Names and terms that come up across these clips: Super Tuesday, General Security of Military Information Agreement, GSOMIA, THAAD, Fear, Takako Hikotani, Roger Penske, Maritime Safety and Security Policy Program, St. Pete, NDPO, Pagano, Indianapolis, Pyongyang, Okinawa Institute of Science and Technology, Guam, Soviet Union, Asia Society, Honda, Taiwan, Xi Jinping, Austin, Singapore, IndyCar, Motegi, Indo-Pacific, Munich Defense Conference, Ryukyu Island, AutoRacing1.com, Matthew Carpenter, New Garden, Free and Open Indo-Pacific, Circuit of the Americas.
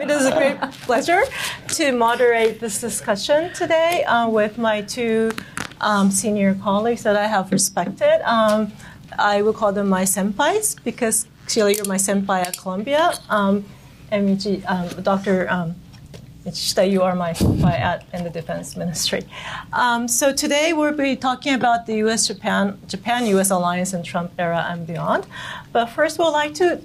It is a great pleasure to moderate this discussion today with my two senior colleagues that I have respected. I will call them my senpais because, Sheila, you're my senpai at Columbia. Dr. Michishita, you are my senpai in the Defense Ministry. So today we'll be talking about the Japan-U.S. alliance in Trump era and beyond. But first, we'll like to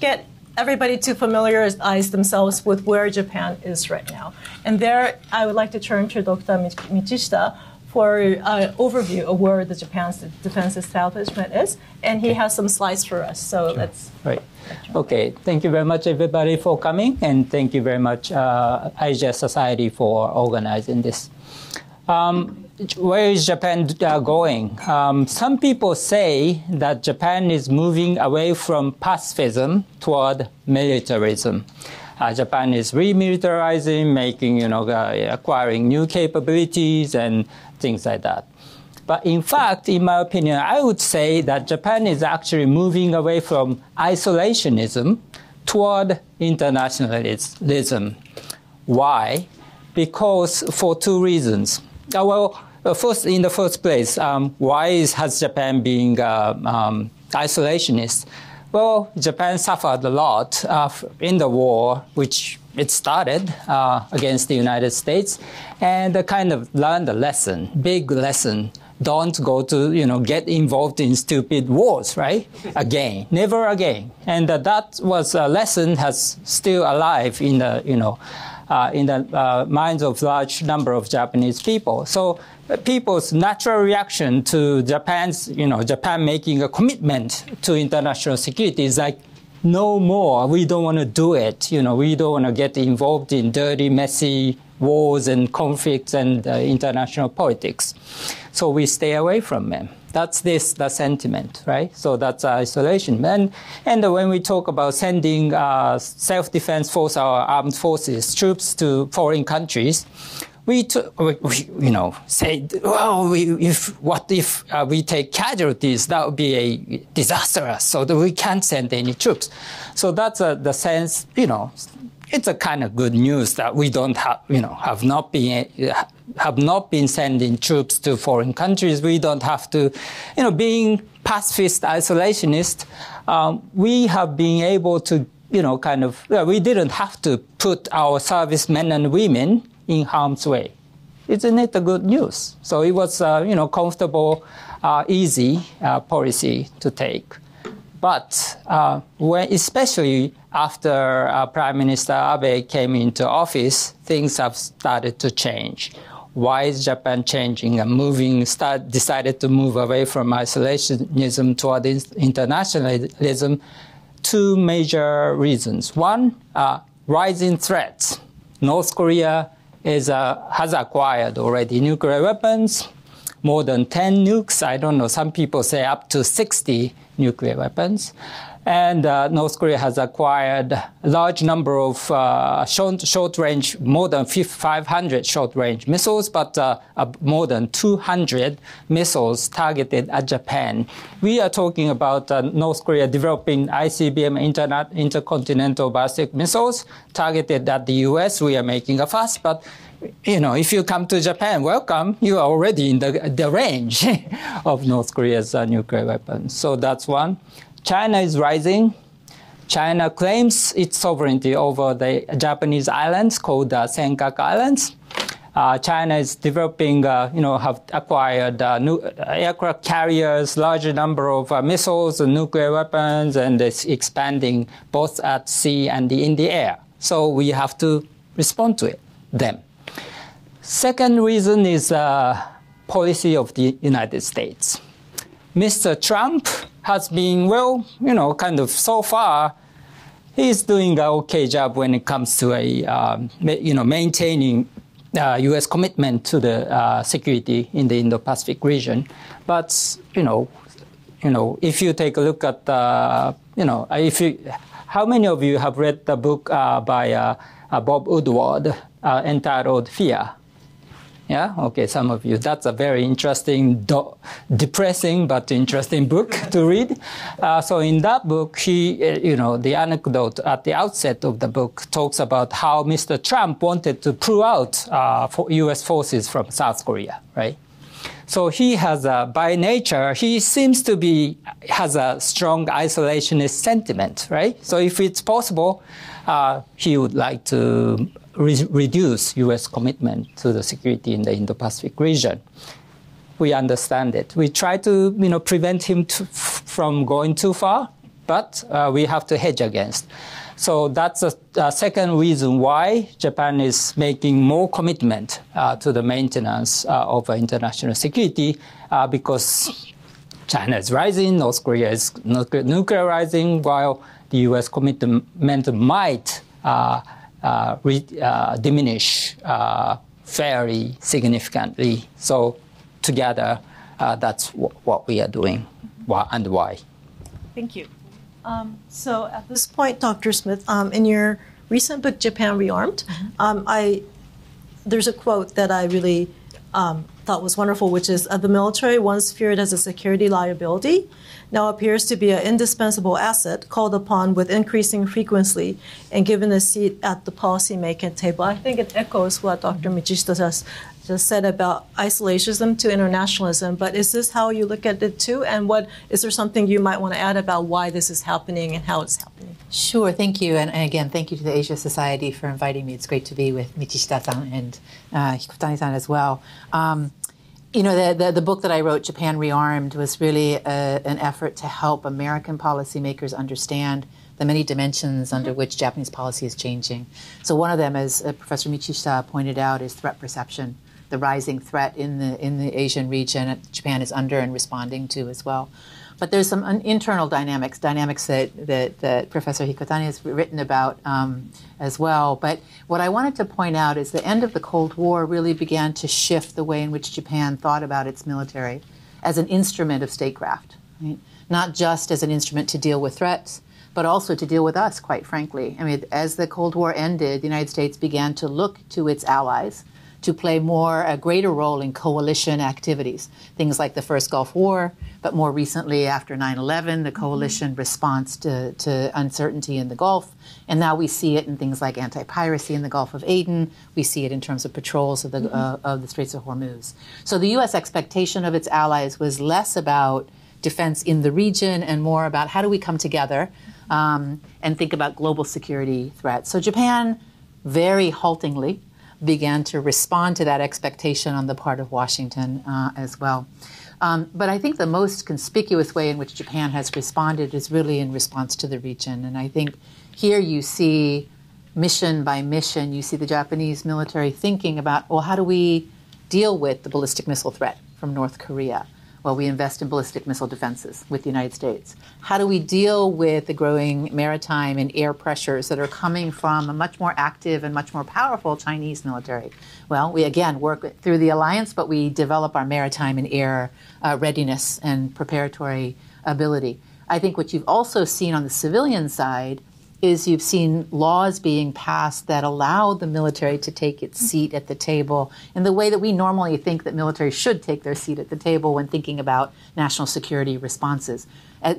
get everybody to familiarize themselves with where Japan is right now. And there, I would like to turn to Dr. Michishita for an overview of where the Japan's defense establishment is. And he has some slides for us, so sure. Let's... Right. Okay, thank you very much, everybody, for coming. And thank you very much, Asia Society, for organizing this. Where is Japan going? Some people say that Japan is moving away from pacifism toward militarism. Japan is remilitarizing, making, acquiring new capabilities and things like that. But in fact, in my opinion, I would say that Japan is actually moving away from isolationism toward internationalism. Why? Because for two reasons. Well, first, in the first place, has Japan been isolationist? Well, Japan suffered a lot in the war, which it started against the United States, and kind of learned a lesson, big lesson. Don't go to, get involved in stupid wars, right? Again, never again. And that was a lesson that's still alive in the, minds of large number of Japanese people. So people's natural reaction to Japan's, Japan making a commitment to international security is like, no more, we don't want to do it. We don't want to get involved in dirty, messy wars and conflicts and international politics. So we stay away from them. That's the sentiment, right? So that's isolation. And when we talk about sending self-defense force, our armed forces, troops to foreign countries, we say, well, what if we take casualties? That would be a disaster. So that we can't send any troops. So that's the sense, It's a kind of good news that we don't have, have not been sending troops to foreign countries. We don't have to, being pacifist isolationist, we have been able to, we didn't have to put our servicemen and women in harm's way. Isn't it a good news? So it was, comfortable, easy policy to take. But especially after Prime Minister Abe came into office, things have started to change. Why is Japan changing and moving? Decided to move away from isolationism toward internationalism. Two major reasons. One, rising threats. North Korea has acquired already nuclear weapons. More than 10 nukes, I don't know, some people say up to 60 nuclear weapons. And North Korea has acquired a large number of short-range, more than 500 short-range missiles, but more than 200 missiles targeted at Japan. We are talking about North Korea developing ICBM, intercontinental ballistic missiles targeted at the US. We are making a fuss, but if you come to Japan, welcome, you are already in the range of North Korea's nuclear weapons. So that's one. China is rising. China claims its sovereignty over the Japanese islands called the Senkaku Islands. China is developing, have acquired new aircraft carriers, larger number of missiles and nuclear weapons, and it's expanding both at sea and in the air. So we have to respond to them. Second reason is policy of the United States. Mr. Trump has been, well, so far, he's doing an okay job when it comes to maintaining U.S. commitment to the security in the Indo-Pacific region. But, if you take a look at, how many of you have read the book by Bob Woodward entitled Fear? Yeah, okay, some of you. That's a very interesting, depressing, but interesting book to read. So in that book, he, you know, the anecdote at the outset of the book talks about how Mr. Trump wanted to pull out U.S. forces from South Korea, right? So he has a, by nature, he seems to be, has a strong isolationist sentiment, right? So if it's possible, he would like to reduce U.S. commitment to the security in the Indo-Pacific region. We understand it. We try to, you know, prevent him from going too far, but we have to hedge against. So that's a second reason why Japan is making more commitment to the maintenance of international security, because China is rising, North Korea is nuclearizing, while the U.S. commitment might diminish fairly significantly. So together, that's what we are doing and why. Thank you. So at this point, Dr. Smith, in your recent book, Japan Rearmed, there's a quote that I really thought was wonderful, which is, the military, once feared as a security liability, now appears to be an indispensable asset called upon with increasing frequency and given a seat at the policymaking table. I think it echoes what Dr. Michishita just said about isolationism to internationalism, but is this how you look at it too? And what, is there something you might want to add about why this is happening and how it's happening? Sure, thank you. And again, thank you to the Asia Society for inviting me. It's great to be with Michishita-san and Hikotani-san as well. You know, the book that I wrote, Japan Rearmed, was really an effort to help American policymakers understand the many dimensions under which Japanese policy is changing. So one of them, as Professor Michishita pointed out, is threat perception. The rising threat in the Asian region, Japan is under and responding to as well. But there's some internal dynamics that Professor Hikotani has written about as well. But what I wanted to point out is the end of the Cold War really began to shift the way in which Japan thought about its military as an instrument of statecraft, right? Not just as an instrument to deal with threats, but also to deal with us, quite frankly. I mean, as the Cold War ended, the United States began to look to its allies to play a greater role in coalition activities, things like the first Gulf War, but more recently after 9/11, the coalition response to uncertainty in the Gulf. And now we see it in things like anti-piracy in the Gulf of Aden. We see it in terms of patrols of the Straits of Hormuz. So the U.S. expectation of its allies was less about defense in the region and more about how do we come together and think about global security threats. So Japan, very haltingly, began to respond to that expectation on the part of Washington as well. But I think the most conspicuous way in which Japan has responded is really in response to the region. And I think here you see mission by mission, you see the Japanese military thinking about, well, how do we deal with the ballistic missile threat from North Korea? Well, we invest in ballistic missile defenses with the United States. How do we deal with the growing maritime and air pressures that are coming from a much more active and much more powerful Chinese military? Well, we again work through the alliance, but we develop our maritime and air readiness and preparatory ability. I think what you've also seen on the civilian side is you've seen laws being passed that allow the military to take its seat at the table in the way that we normally think that military should take their seat at the table when thinking about national security responses.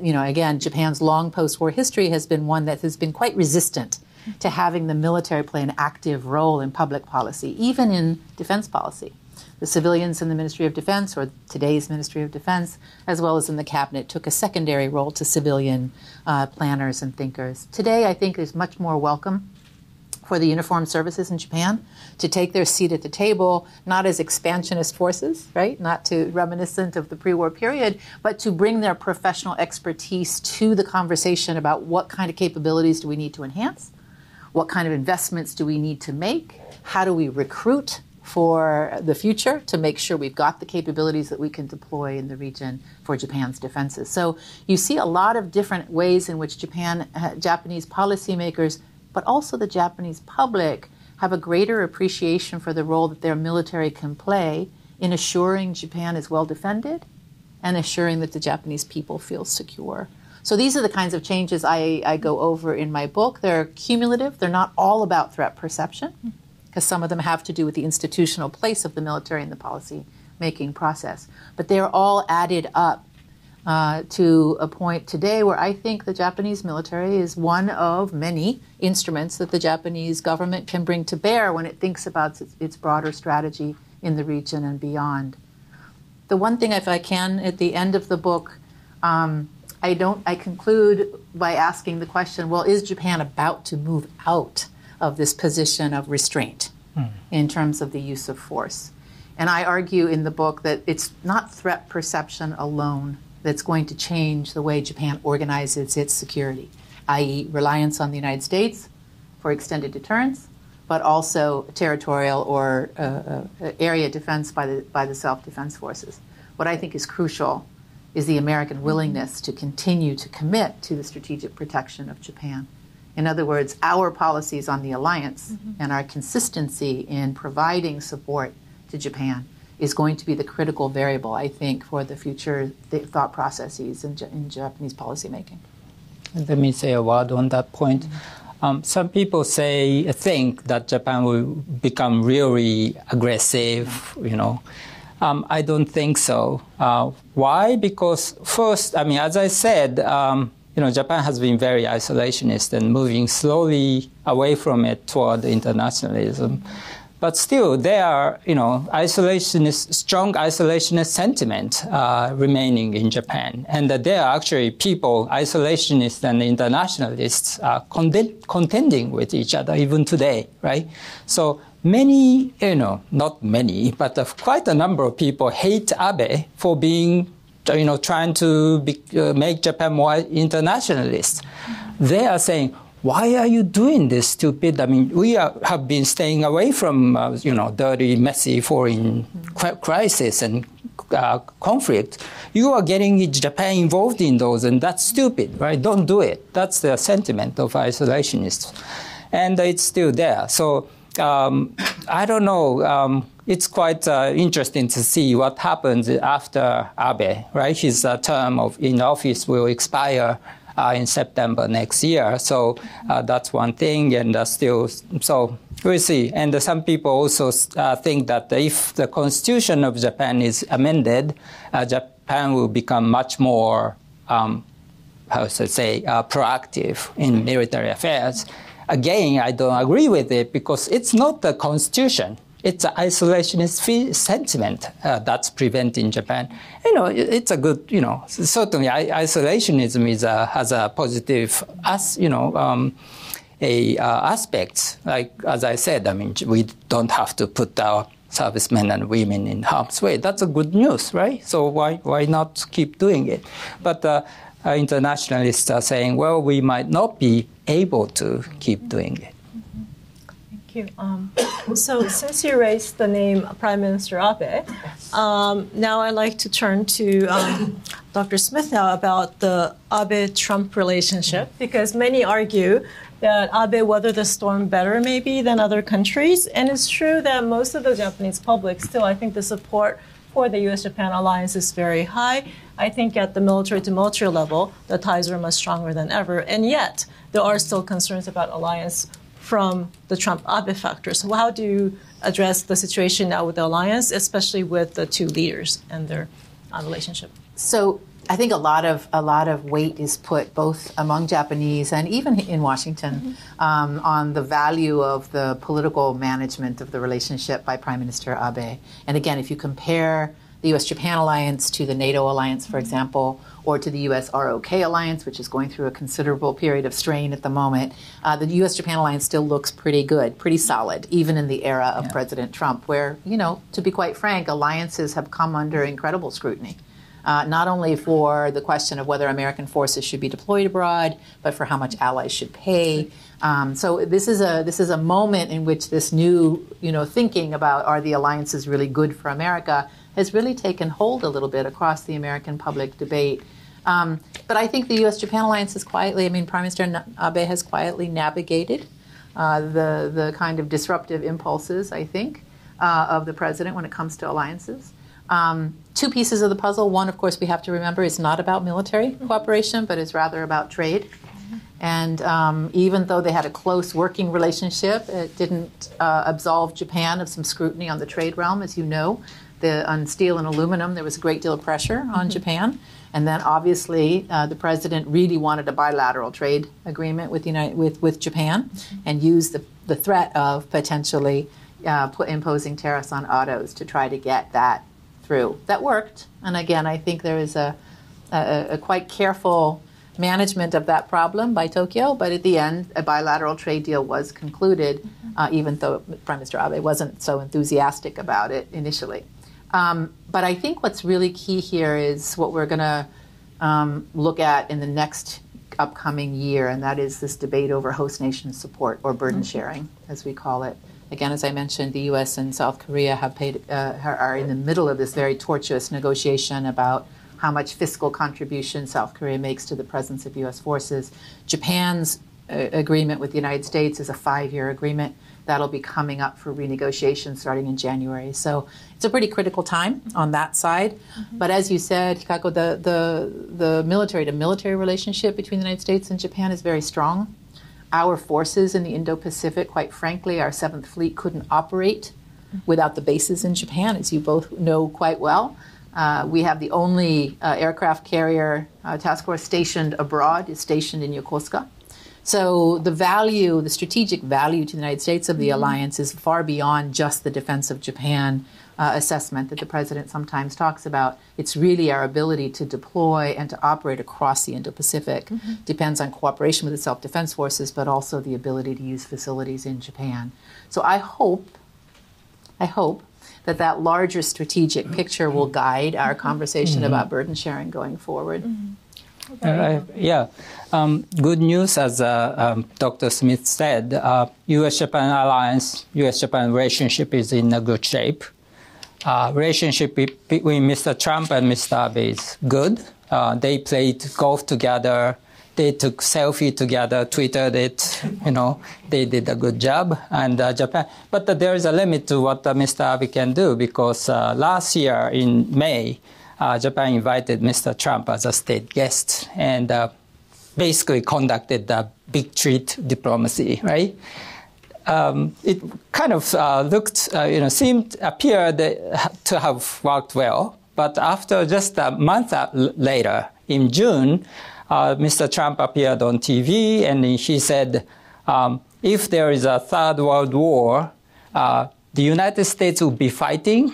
You know, again, Japan's long post-war history has been one that has been quite resistant to having the military play an active role in public policy, even in defense policy. The civilians in the Ministry of Defense, or today's Ministry of Defense, as well as in the Cabinet, took a secondary role to civilian planners and thinkers. Today, I think there's much more welcome for the uniformed services in Japan to take their seat at the table, not as expansionist forces, right, not to reminiscent of the pre-war period, but to bring their professional expertise to the conversation about what kind of capabilities do we need to enhance, what kind of investments do we need to make, how do we recruit for the future to make sure we've got the capabilities that we can deploy in the region for Japan's defenses. So you see a lot of different ways in which Japanese policymakers, but also the Japanese public, have a greater appreciation for the role that their military can play in assuring Japan is well defended and assuring that the Japanese people feel secure. So these are the kinds of changes I go over in my book. They're cumulative. They're not all about threat perception. because some of them have to do with the institutional place of the military in the policy-making process. But they're all added up to a point today where I think the Japanese military is one of many instruments that the Japanese government can bring to bear when it thinks about its broader strategy in the region and beyond. The one thing, if I can, at the end of the book, I conclude by asking the question, well, is Japan about to move out of this position of restraint in terms of the use of force? And I argue in the book that it's not threat perception alone that's going to change the way Japan organizes its security, i.e. reliance on the United States for extended deterrence, but also territorial or area defense by the self-defense forces. What I think is crucial is the American willingness to continue to commit to the strategic protection of Japan. In other words, our policies on the alliance and our consistency in providing support to Japan is going to be the critical variable, I think, for the future thought processes in Japanese policymaking. Let me say a word on that point. Some people think that Japan will become really aggressive, you know. I don't think so. Why? Because first, I mean, as I said, you know, Japan has been very isolationist and moving slowly away from it toward internationalism. But still, there are, you know, strong isolationist sentiment remaining in Japan. And that there are actually people, isolationists and internationalists, contending with each other even today, right? So many, you know, not many, but quite a number of people hate Abe for being, you know, trying to make Japan more internationalist. They are saying, why are you doing this, stupid? I mean, we have been staying away from, you know, dirty, messy foreign crisis and conflict. You are getting Japan involved in those, and that's stupid, right? Don't do it. That's the sentiment of isolationists. And it's still there. So I don't know. It's quite interesting to see what happens after Abe, right? His term in office will expire in September next year. So that's one thing, and still, so we'll see. And some people also think that if the constitution of Japan is amended, Japan will become much more, how should I say, proactive in military affairs. Again, I don't agree with it because it's not the constitution. It's an isolationist sentiment that's preventing Japan. You know, it's a good, you know, certainly isolationism is has a positive, you know, aspects. Like, as I said, I mean, we don't have to put our servicemen and women in harm's way. That's a good news, right? So why not keep doing it? But internationalists are saying, well, we might not be able to keep doing it. Thank you. So since you raised the name Prime Minister Abe, now I'd like to turn to Dr. Smith now about the Abe-Trump relationship, because many argue that Abe weathered the storm better maybe than other countries. And it's true that most of the Japanese public still, I think the support for the U.S.-Japan alliance is very high. I think at the military-to-military level, the ties are much stronger than ever. And yet, there are still concerns about alliance from the Trump-Abe factor. So how do you address the situation now with the alliance, especially with the two leaders and their relationship? So I think a lot of weight is put both among Japanese and even in Washington on the value of the political management of the relationship by Prime Minister Abe. And again, if you compare the U.S.-Japan alliance to the NATO alliance, for example, or to the U.S.-ROK alliance, which is going through a considerable period of strain at the moment, the U.S.-Japan alliance still looks pretty good, pretty solid, even in the era of President Trump, where, you know, to be quite frank, alliances have come under incredible scrutiny, not only for the question of whether American forces should be deployed abroad, but for how much allies should pay. So this is a moment in which this new, you know, thinking about are the alliances really good for America has really taken hold a little bit across the American public debate. But I think the U.S.-Japan alliance has quietly, I mean, Prime Minister Abe has quietly navigated the kind of disruptive impulses, I think, of the president when it comes to alliances. Two pieces of the puzzle. One, of course, we have to remember is not about military cooperation, but is rather about trade. And even though they had a close working relationship, it didn't absolve Japan of some scrutiny on the trade realm, as you know. On steel and aluminum, there was a great deal of pressure on Japan. And then, obviously, the president really wanted a bilateral trade agreement with Japan and used the threat of potentially imposing tariffs on autos to try to get that through. That worked. And again, I think there is a quite careful management of that problem by Tokyo, but at the end, a bilateral trade deal was concluded, even though Prime Minister Abe wasn't so enthusiastic about it initially. But I think what's really key here is what we're going to look at in the next upcoming year, and that is this debate over host nation support, or burden sharing, as we call it. Again, as I mentioned, the U.S. and South Korea have are in the middle of this very tortuous negotiation about how much fiscal contribution South Korea makes to the presence of U.S. forces. Japan's agreement with the United States is a 5-year agreement. That'll be coming up for renegotiation starting in January. So it's a pretty critical time on that side. But as you said, Hikako, the military-to-military relationship between the United States and Japan is very strong. Our forces in the Indo-Pacific, quite frankly, our 7th Fleet couldn't operate without the bases in Japan, as you both know quite well. We have the only aircraft carrier task force stationed abroad is stationed in Yokosuka. So the value, the strategic value to the United States of the alliance is far beyond just the defense of Japan assessment that the president sometimes talks about. It's really our ability to deploy and to operate across the Indo-Pacific. Depends on cooperation with the self-defense forces, but also the ability to use facilities in Japan. So I hope that larger strategic picture will guide our conversation about burden sharing going forward. Good news, as Dr. Smith said, U.S.-Japan alliance, U.S.-Japan relationship is in a good shape. Relationship between Mr. Trump and Mr. Abe is good. They played golf together. They took selfie together, tweeted it, you know, they did a good job. And Japan, but there is a limit to what Mr. Abe can do, because last year in May, Japan invited Mr. Trump as a state guest and basically conducted the big treat diplomacy, right? It kind of looked, you know, appeared to have worked well. But after just a month later, in June, Mr. Trump appeared on TV and he said, if there is a third world war, the United States will be fighting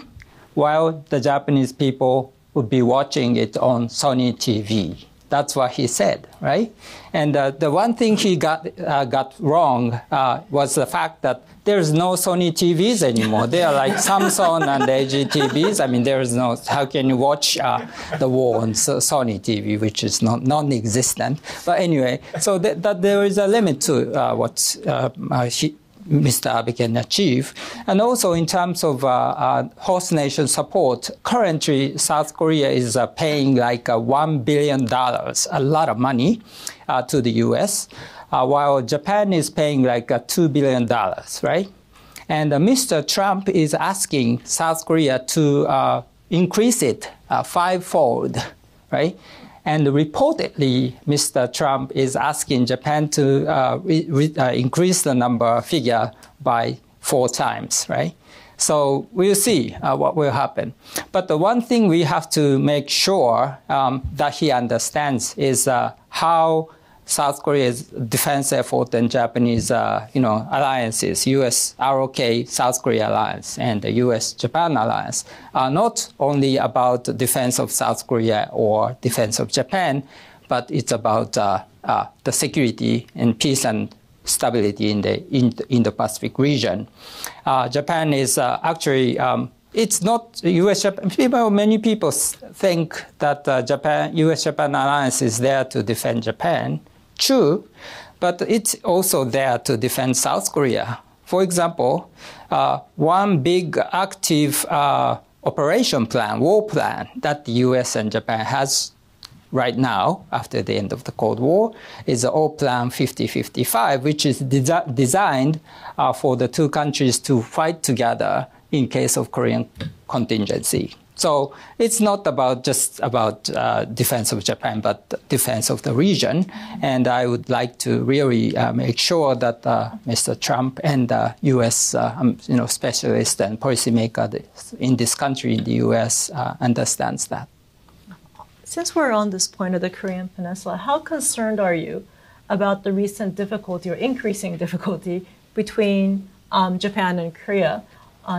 while the Japanese people would be watching it on Sony TV. That's what he said, right? And the one thing he got wrong was the fact that there's no Sony TVs anymore. They are like Samsung and LG TVs. I mean, there is no, how can you watch the war on Sony TV, which is non-existent. But anyway, so that there is a limit to what Mr. Abe can achieve. And also in terms of host nation support, currently South Korea is paying like $1 billion, a lot of money, to the US, while Japan is paying like $2 billion, right? And Mr. Trump is asking South Korea to increase it 5-fold, right? And reportedly, Mr. Trump is asking Japan to increase the figure by 4 times, right? So we'll see what will happen. But the one thing we have to make sure that he understands is how South Korea's defense effort and Japanese, you know, alliances, U.S. ROK, South Korea alliance, and the U.S.-Japan alliance are not only about defense of South Korea or defense of Japan, but it's about the security and peace and stability in the Indo-Pacific region. Japan is actually. It's not U.S.-Japan. Many people think that U.S.-Japan alliance is there to defend Japan. True, but it's also there to defend South Korea. For example, one big active operation plan, war plan, that the U.S. and Japan has right now, after the end of the Cold War, is the All Plan 50-55, which is designed for the two countries to fight together in case of Korean contingency. So it's not about just about defense of Japan, but defense of the region. And I would like to really make sure that Mr. Trump and the U.S. Specialists and policymakers in this country, in the U.S., understands that. Since we're on this point of the Korean Peninsula, how concerned are you about the recent difficulty or increasing difficulty between Japan and Korea?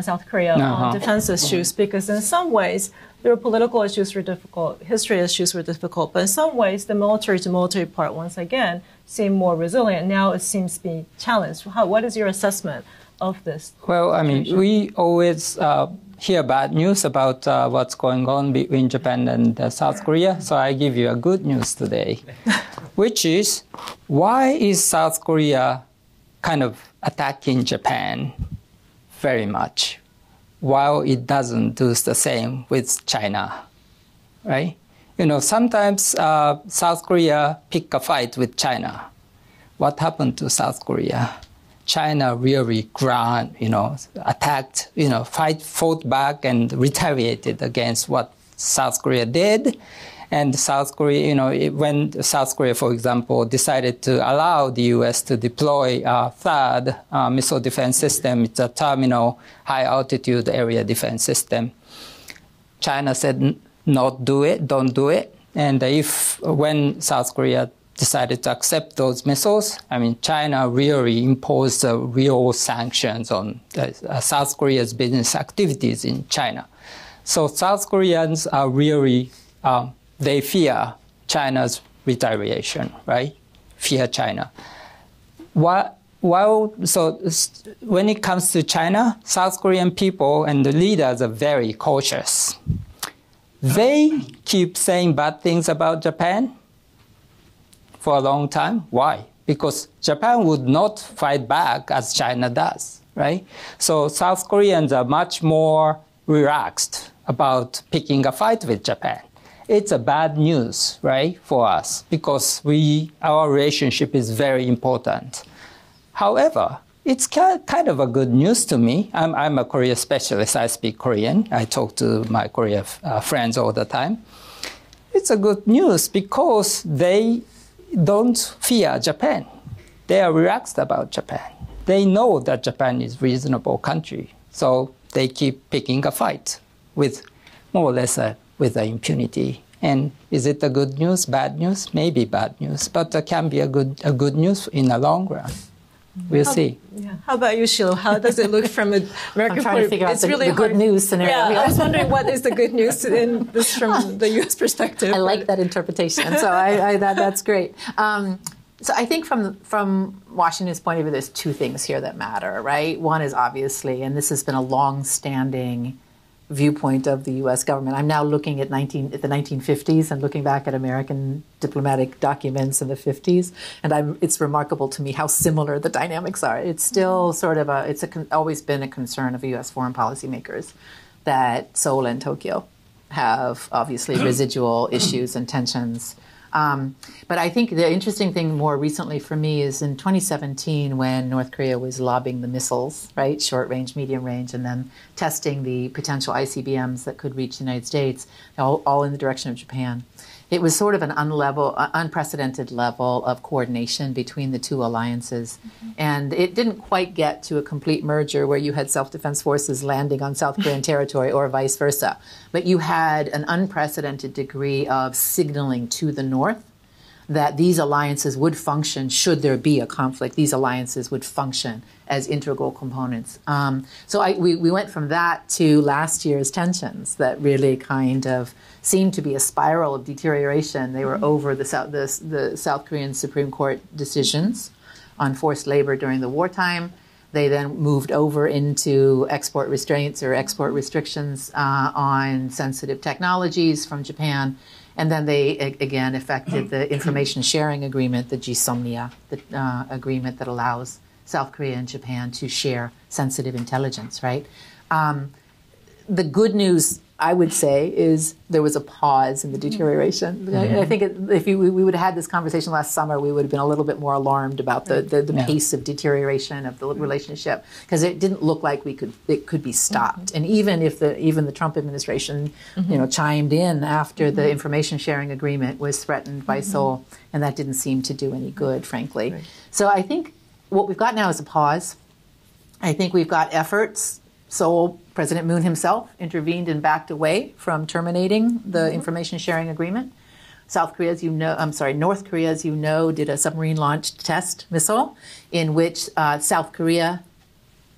South Korea on defense issues, because in some ways their political issues were difficult, history issues were difficult, but in some ways the military-to-military part once again seemed more resilient. Now it seems to be challenged. What is your assessment of this? Well, I mean, we always hear bad news about what's going on between Japan and South Korea, so I give you a good news today, which is why is South Korea kind of attacking Japan very much, while it doesn't do the same with China, right? You know, sometimes South Korea pick a fight with China. What happened to South Korea? China really ground, attacked, fought back and retaliated against what South Korea did. And South Korea, when South Korea, for example, decided to allow the U.S. to deploy a THAAD missile defense system, it's a terminal high-altitude area defense system. China said, not do it, don't do it. And when South Korea decided to accept those missiles, I mean, China really imposed real sanctions on South Korea's business activities in China. So South Koreans are really... they fear China's retaliation, right? Fear China. So when it comes to China, South Korean people and the leaders are very cautious. They keep saying bad things about Japan for a long time. Why? Because Japan would not fight back as China does, right? So South Koreans are much more relaxed about picking a fight with Japan. It's a bad news, right, for us, because our relationship is very important. However, it's kind of a good news to me. I'm a Korea specialist. I speak Korean. I talk to my Korea friends all the time. It's a good news because they don't fear Japan. They are relaxed about Japan. They know that Japan is a reasonable country, so they keep picking a fight with more or less with the impunity. And is it a good news, bad news? Maybe bad news, but it can be a good news in the long run. We'll see. Yeah. How about you, Shilo? How does it look from an American point of view? It's really the good news scenario. Yeah, I was wondering what is the good news in this from the U.S. perspective. I like that interpretation. So that's great. So I think from Washington's point of view, there's two things here that matter, right? One is obviously, and this has been a long-standing viewpoint of the U.S. government. I'm now looking at the 1950s and looking back at American diplomatic documents in the 50s, and it's remarkable to me how similar the dynamics are. It's still sort of always been a concern of U.S. foreign policymakers that Seoul and Tokyo have obviously residual issues and tensions. But I think the interesting thing more recently for me is in 2017 when North Korea was lobbing the missiles, right, short range, medium range, and then testing the potential ICBMs that could reach the United States, all in the direction of Japan. It was sort of an unprecedented level of coordination between the two alliances. Mm-hmm. And it didn't quite get to a complete merger where you had self-defense forces landing on South Korean territory or vice versa. But you had an unprecedented degree of signaling to the North that these alliances would function should there be a conflict. These alliances would function as integral components. So we went from that to last year's tensions that really kind of seemed to be a spiral of deterioration. They were over the South Korean Supreme Court decisions on forced labor during the wartime. They then moved over into export restraints or export restrictions on sensitive technologies from Japan. And then they, again, affected the information sharing agreement, the GSOMIA, the agreement that allows South Korea and Japan to share sensitive intelligence, right? The good news I would say is there was a pause in the deterioration. Mm-hmm. And I think if we would have had this conversation last summer, we would have been a little bit more alarmed about the pace of deterioration of the relationship, because it didn't look like it could be stopped. Mm-hmm. And even the Trump administration, mm-hmm. Chimed in after mm-hmm. the information sharing agreement was threatened by mm-hmm. Seoul, and that didn't seem to do any good, frankly. Right. So I think what we've got now is a pause. I think we've got efforts. Seoul, President Moon himself intervened and backed away from terminating the mm-hmm. information sharing agreement. North Korea, as you know, did a submarine launched test missile in which South Korea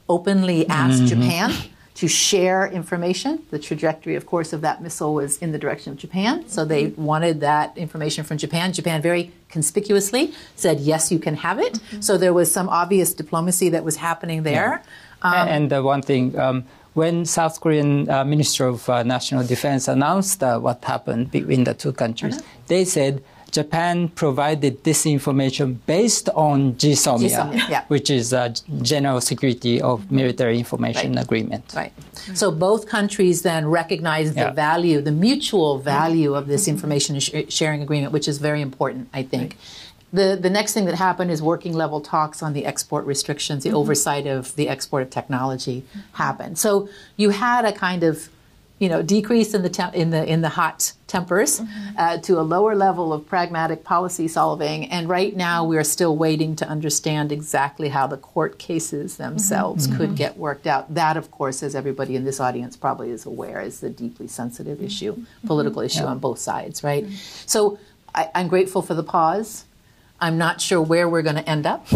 openly asked mm-hmm. Japan to share information. The trajectory, of course, of that missile was in the direction of Japan. So they wanted that information from Japan. Japan very conspicuously said, yes, you can have it. Mm-hmm. So there was some obvious diplomacy that was happening there. Yeah. And the one thing, when South Korean Minister of National Defense announced what happened between the two countries, mm-hmm. they said, Japan provided this information based on GSOMIA, which is a General Security of Military Information Agreement. Right. So both countries then recognize the value, the mutual value of this information sharing agreement, which is very important, I think. The next thing that happened is working level talks on the export restrictions, the oversight of the export of technology happened. So you had a kind of decrease in the hot tempers to a lower level of pragmatic policy solving, and right now we are still waiting to understand exactly how the court cases themselves mm-hmm. could get worked out. That, of course, as everybody in this audience probably is aware, is the deeply sensitive issue, political issue on both sides, right? Mm-hmm. So I'm grateful for the pause. I'm not sure where we're going to end up,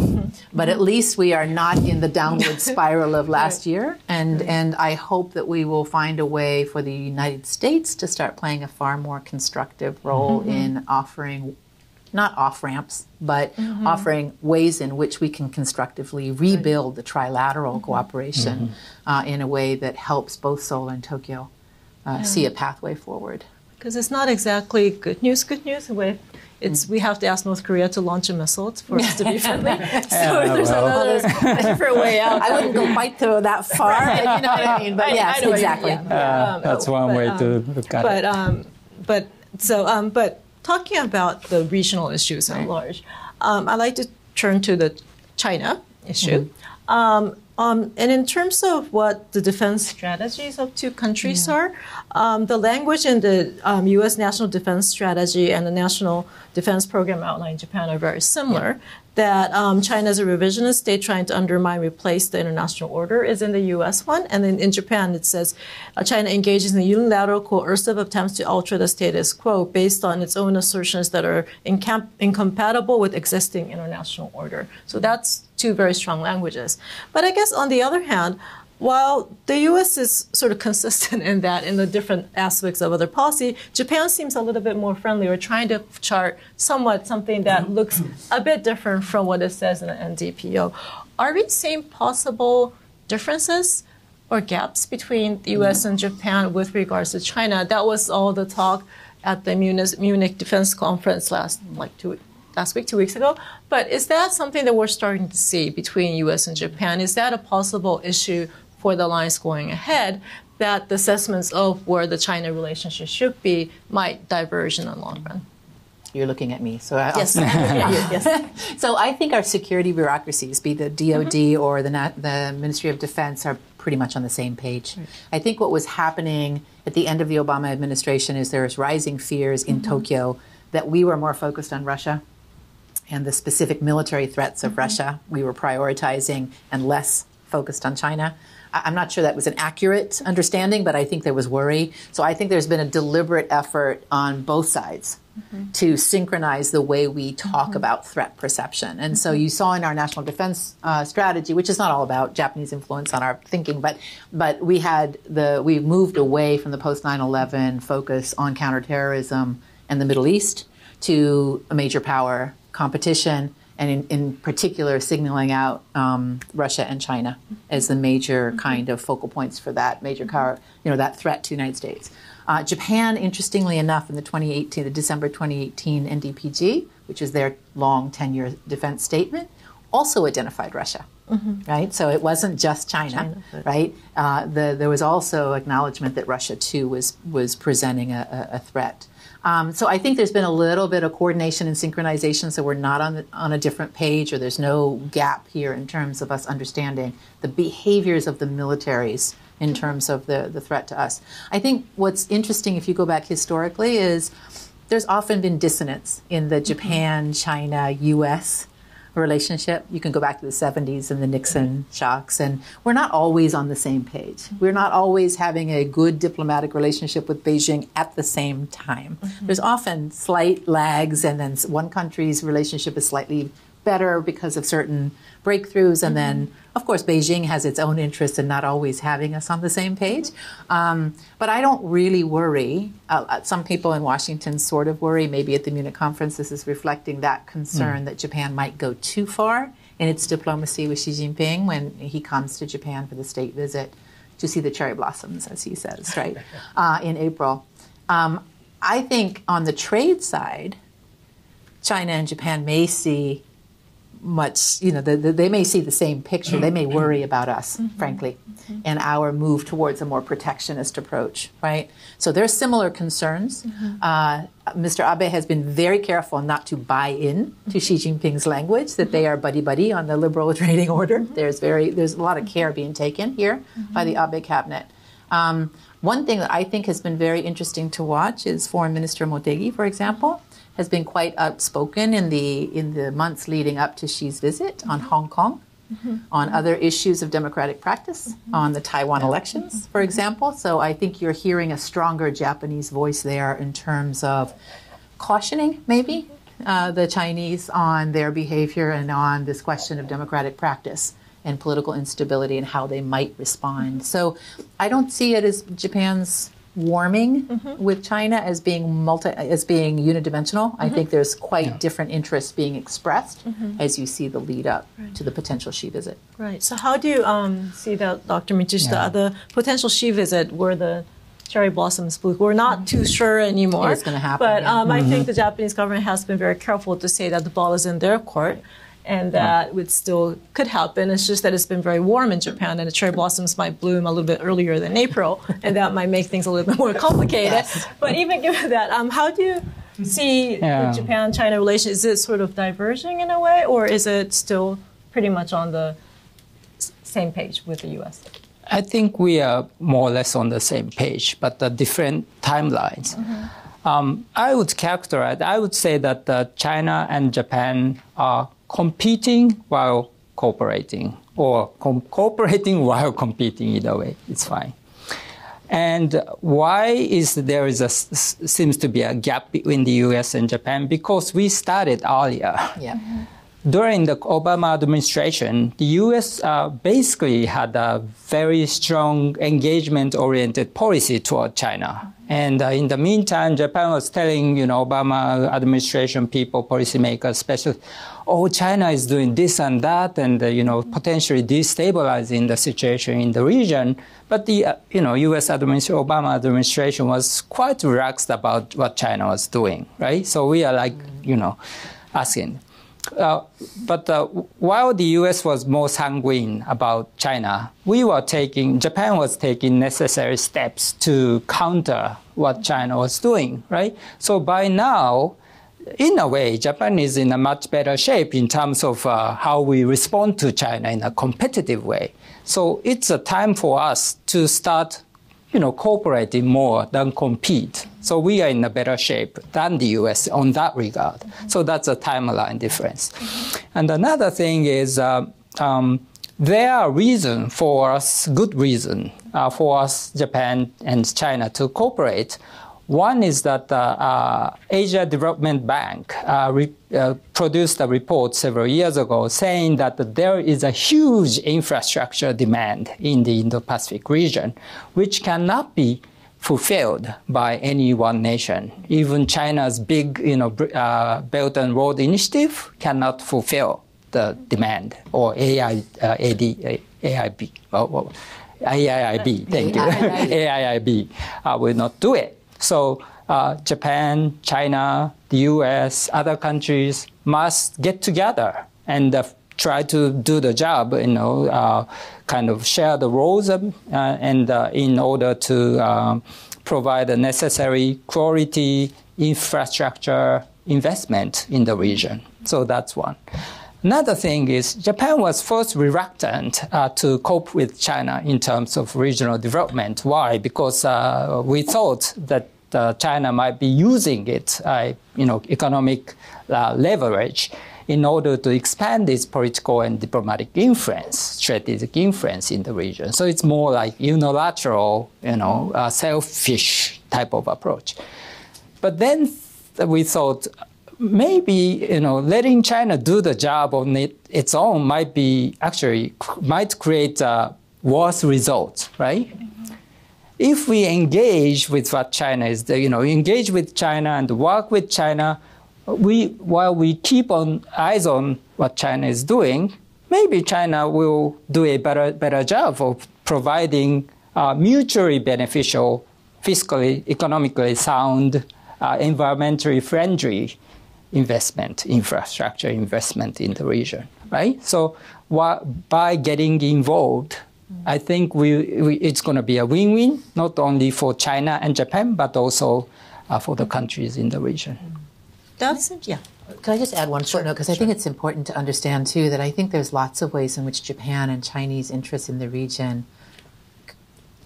but at least we are not in the downward spiral of last year. And I hope that we will find a way for the United States to start playing a far more constructive role mm-hmm. in offering, not off-ramps, but mm-hmm. offering ways in which we can constructively rebuild the trilateral mm-hmm. cooperation mm-hmm. In a way that helps both Seoul and Tokyo see a pathway forward. Because it's not exactly good news with... we have to ask North Korea to launch a missile for us to be friendly. There's another different way out. I wouldn't go quite through that far, you know what I mean? But yes, exactly. That's one way to look at it. But talking about the regional issues at large, I'd like to turn to the China issue. Mm-hmm. And in terms of what the defense strategies of two countries are, the language in the U.S. National Defense Strategy and the National Defense Program outlined in Japan are very similar, that China is a revisionist state trying to undermine, replace the international order is in the U.S. one. And then in Japan, it says China engages in unilateral coercive attempts to alter the status quo based on its own assertions that are incompatible with existing international order. So that's two very strong languages. But I guess on the other hand, while the U.S. is sort of consistent in that in the different aspects of other policy, Japan seems a little bit more friendly or trying to chart something that looks a bit different from what it says in the NDPO. Are we seeing possible differences or gaps between the U.S. and Japan with regards to China? That was all the talk at the Munich Defense Conference last week, 2 weeks ago. But is that something that we're starting to see between U.S. and Japan? Is that a possible issue for the alliance going ahead, that the assessments of where the China relationship should be might diverge in the long run? You're looking at me, so yes. So I think our security bureaucracies, be the DoD or the Ministry of Defense, are pretty much on the same page. Right. I think what was happening at the end of the Obama administration is there was rising fears in Tokyo that we were more focused on Russia and the specific military threats of Russia we were prioritizing and less focused on China. I'm not sure that was an accurate understanding, but I think there was worry. So I think there's been a deliberate effort on both sides to synchronize the way we talk about threat perception. And so you saw in our national defense strategy, which is not all about Japanese influence on our thinking, but we moved away from the post 9/11 focus on counterterrorism and the Middle East to a major power competition, and in particular signaling out Russia and China as the major kind of focal points for that major power, that threat to the United States. Japan, interestingly enough, in the December 2018 NDPG, which is their long 10-year defense statement, also identified Russia, right? So it wasn't just China, right? There was also acknowledgement that Russia too was presenting a threat. So I think there's been a little bit of coordination and synchronization, so we're not on a different page, or there's no gap here in terms of us understanding the behaviors of the militaries in terms of the threat to us. I think what's interesting, if you go back historically, is there's often been dissonance in the Japan, China, U.S. relationship. You can go back to the 70s and the Nixon shocks, and we're not always on the same page. We're not always having a good diplomatic relationship with Beijing at the same time. There's often slight lags, and then one country's relationship is slightly better because of certain breakthroughs, and then, of course, Beijing has its own interests in not always having us on the same page. But I don't really worry. Some people in Washington sort of worry, maybe at the Munich conference, this is reflecting that concern that Japan might go too far in its diplomacy with Xi Jinping when he comes to Japan for the state visit to see the cherry blossoms, as he says, right, in April. I think on the trade side, China and Japan may see much, you know, they may see the same picture. They may worry about us, frankly, and our move towards a more protectionist approach, right? So there are similar concerns. Mr. Abe has been very careful not to buy in to Xi Jinping's language that they are buddy-buddy on the liberal trading order. There's a lot of care being taken here by the Abe cabinet. One thing that I think has been very interesting to watch is Foreign Minister Motegi, for example, has been quite outspoken in the months leading up to Xi's visit on Hong Kong, on other issues of democratic practice, on the Taiwan elections, for example. So I think you're hearing a stronger Japanese voice there in terms of cautioning, maybe, the Chinese on their behavior and on this question of democratic practice and political instability and how they might respond. So I don't see it as Japan's warming with China as being unidimensional. I think there's quite different interests being expressed as you see the lead up to the potential Xi visit. Right. So how do you see that, Dr. Michishita, the potential Xi visit where the cherry blossoms blue? We're not too sure anymore. It's going to happen. But I think the Japanese government has been very careful to say that the ball is in their court, and that would still could happen. It's just that it's been very warm in Japan, and the cherry blossoms might bloom a little bit earlier than April, and that might make things a little bit more complicated. But even given that, how do you see the Japan-China relation? Is it sort of diverging in a way, or is it still pretty much on the same page with the U.S.? I think we are more or less on the same page, but different timelines. I would say that China and Japan are competing while cooperating, or cooperating while competing. Either way, it's fine. And why is there is a seems to be a gap between the U.S. and Japan? Because we started earlier. During the Obama administration, the U.S. Basically had a very strong engagement-oriented policy toward China. And in the meantime, Japan was telling, you know, Obama administration people, policymakers, especially, oh, China is doing this and that, and, you know, potentially destabilizing the situation in the region. But the, you know, U.S. administration, Obama administration was quite relaxed about what China was doing, right? So we are like, you know, asking. While the U.S. was more sanguine about China, Japan was taking necessary steps to counter what China was doing, right? So by now, in a way, Japan is in a much better shape in terms of how we respond to China in a competitive way. So it's a time for us to start, you know, cooperating more than compete. So we are in a better shape than the U.S. on that regard. So that's a timeline difference. And another thing is there are reasons for us, good reason for us, Japan and China, to cooperate. One is that the Asia Development Bank produced a report several years ago saying that there is a huge infrastructure demand in the Indo-Pacific region, which cannot be fulfilled by any one nation. Even China's big, you know, Belt and Road Initiative cannot fulfill the demand, or AIIB will not do it. So Japan, China, the U.S., other countries must get together and try to do the job, you know, kind of share the roles and in order to provide the necessary quality infrastructure investment in the region. So that's one. Another thing is Japan was first reluctant to cope with China in terms of regional development. Why? Because we thought that China might be using its you know, economic leverage in order to expand its political and diplomatic influence, strategic influence in the region. So it's more like unilateral, you know, selfish type of approach. But then we thought maybe, you know, letting China do the job on its own might be actually might create a worse result, right? If we engage with what China is, you know, engage with China and work with China, while we keep on eyes on what China is doing, maybe China will do a better job of providing mutually beneficial, fiscally, economically sound, environmentally friendly investment, infrastructure investment in the region, right? So by getting involved, I think it's going to be a win-win, not only for China and Japan, but also for the countries in the region. Yeah. Can I just add one short note? Because I think it's important to understand, too, that I think there's lots of ways in which Japan and Chinese interests in the region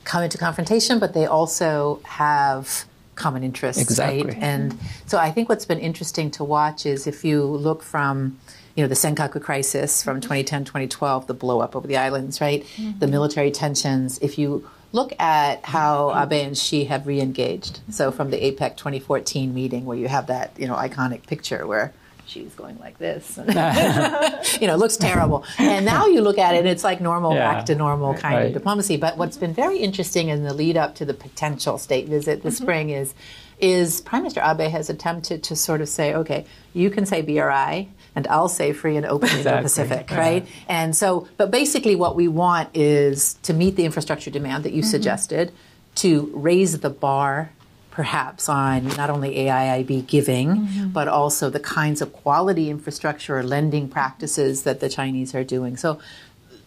come into confrontation, but they also have common interests, exactly. Right? And so I think what's been interesting to watch is if you look from the Senkaku crisis from 2010, 2012, the blow up over the islands, right? Mm-hmm. The military tensions. If you look at how Abe and Xi have re-engaged, so from the APEC 2014 meeting where you have that, iconic picture where Xi's going like this, it looks terrible. And now you look at it, and it's like normal, back to normal kind of diplomacy. But what's been very interesting in the lead up to the potential state visit this spring is Prime Minister Abe has attempted to sort of say, okay, you can say BRI, and I'll say Free and Open Indo-Pacific, right? And so, but basically what we want is to meet the infrastructure demand that you suggested, to raise the bar perhaps on not only AIIB giving, but also the kinds of quality infrastructure or lending practices that the Chinese are doing. So,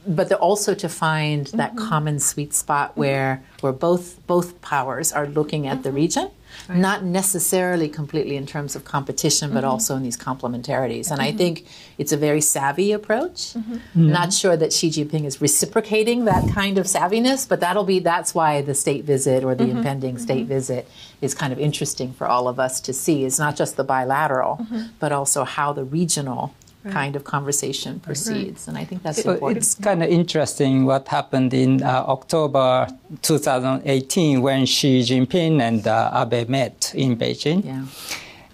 but also to find that common sweet spot where both powers are looking at the region. Right. Not necessarily completely in terms of competition, but also in these complementarities. And I think it's a very savvy approach. Not sure that Xi Jinping is reciprocating that kind of savviness, but that's why the state visit or the impending state visit is kind of interesting for all of us to see. It's not just the bilateral, but also how the regional kind of conversation proceeds, and I think that's important. It's kind of interesting what happened in October 2018 when Xi Jinping and Abe met in Beijing. Yeah.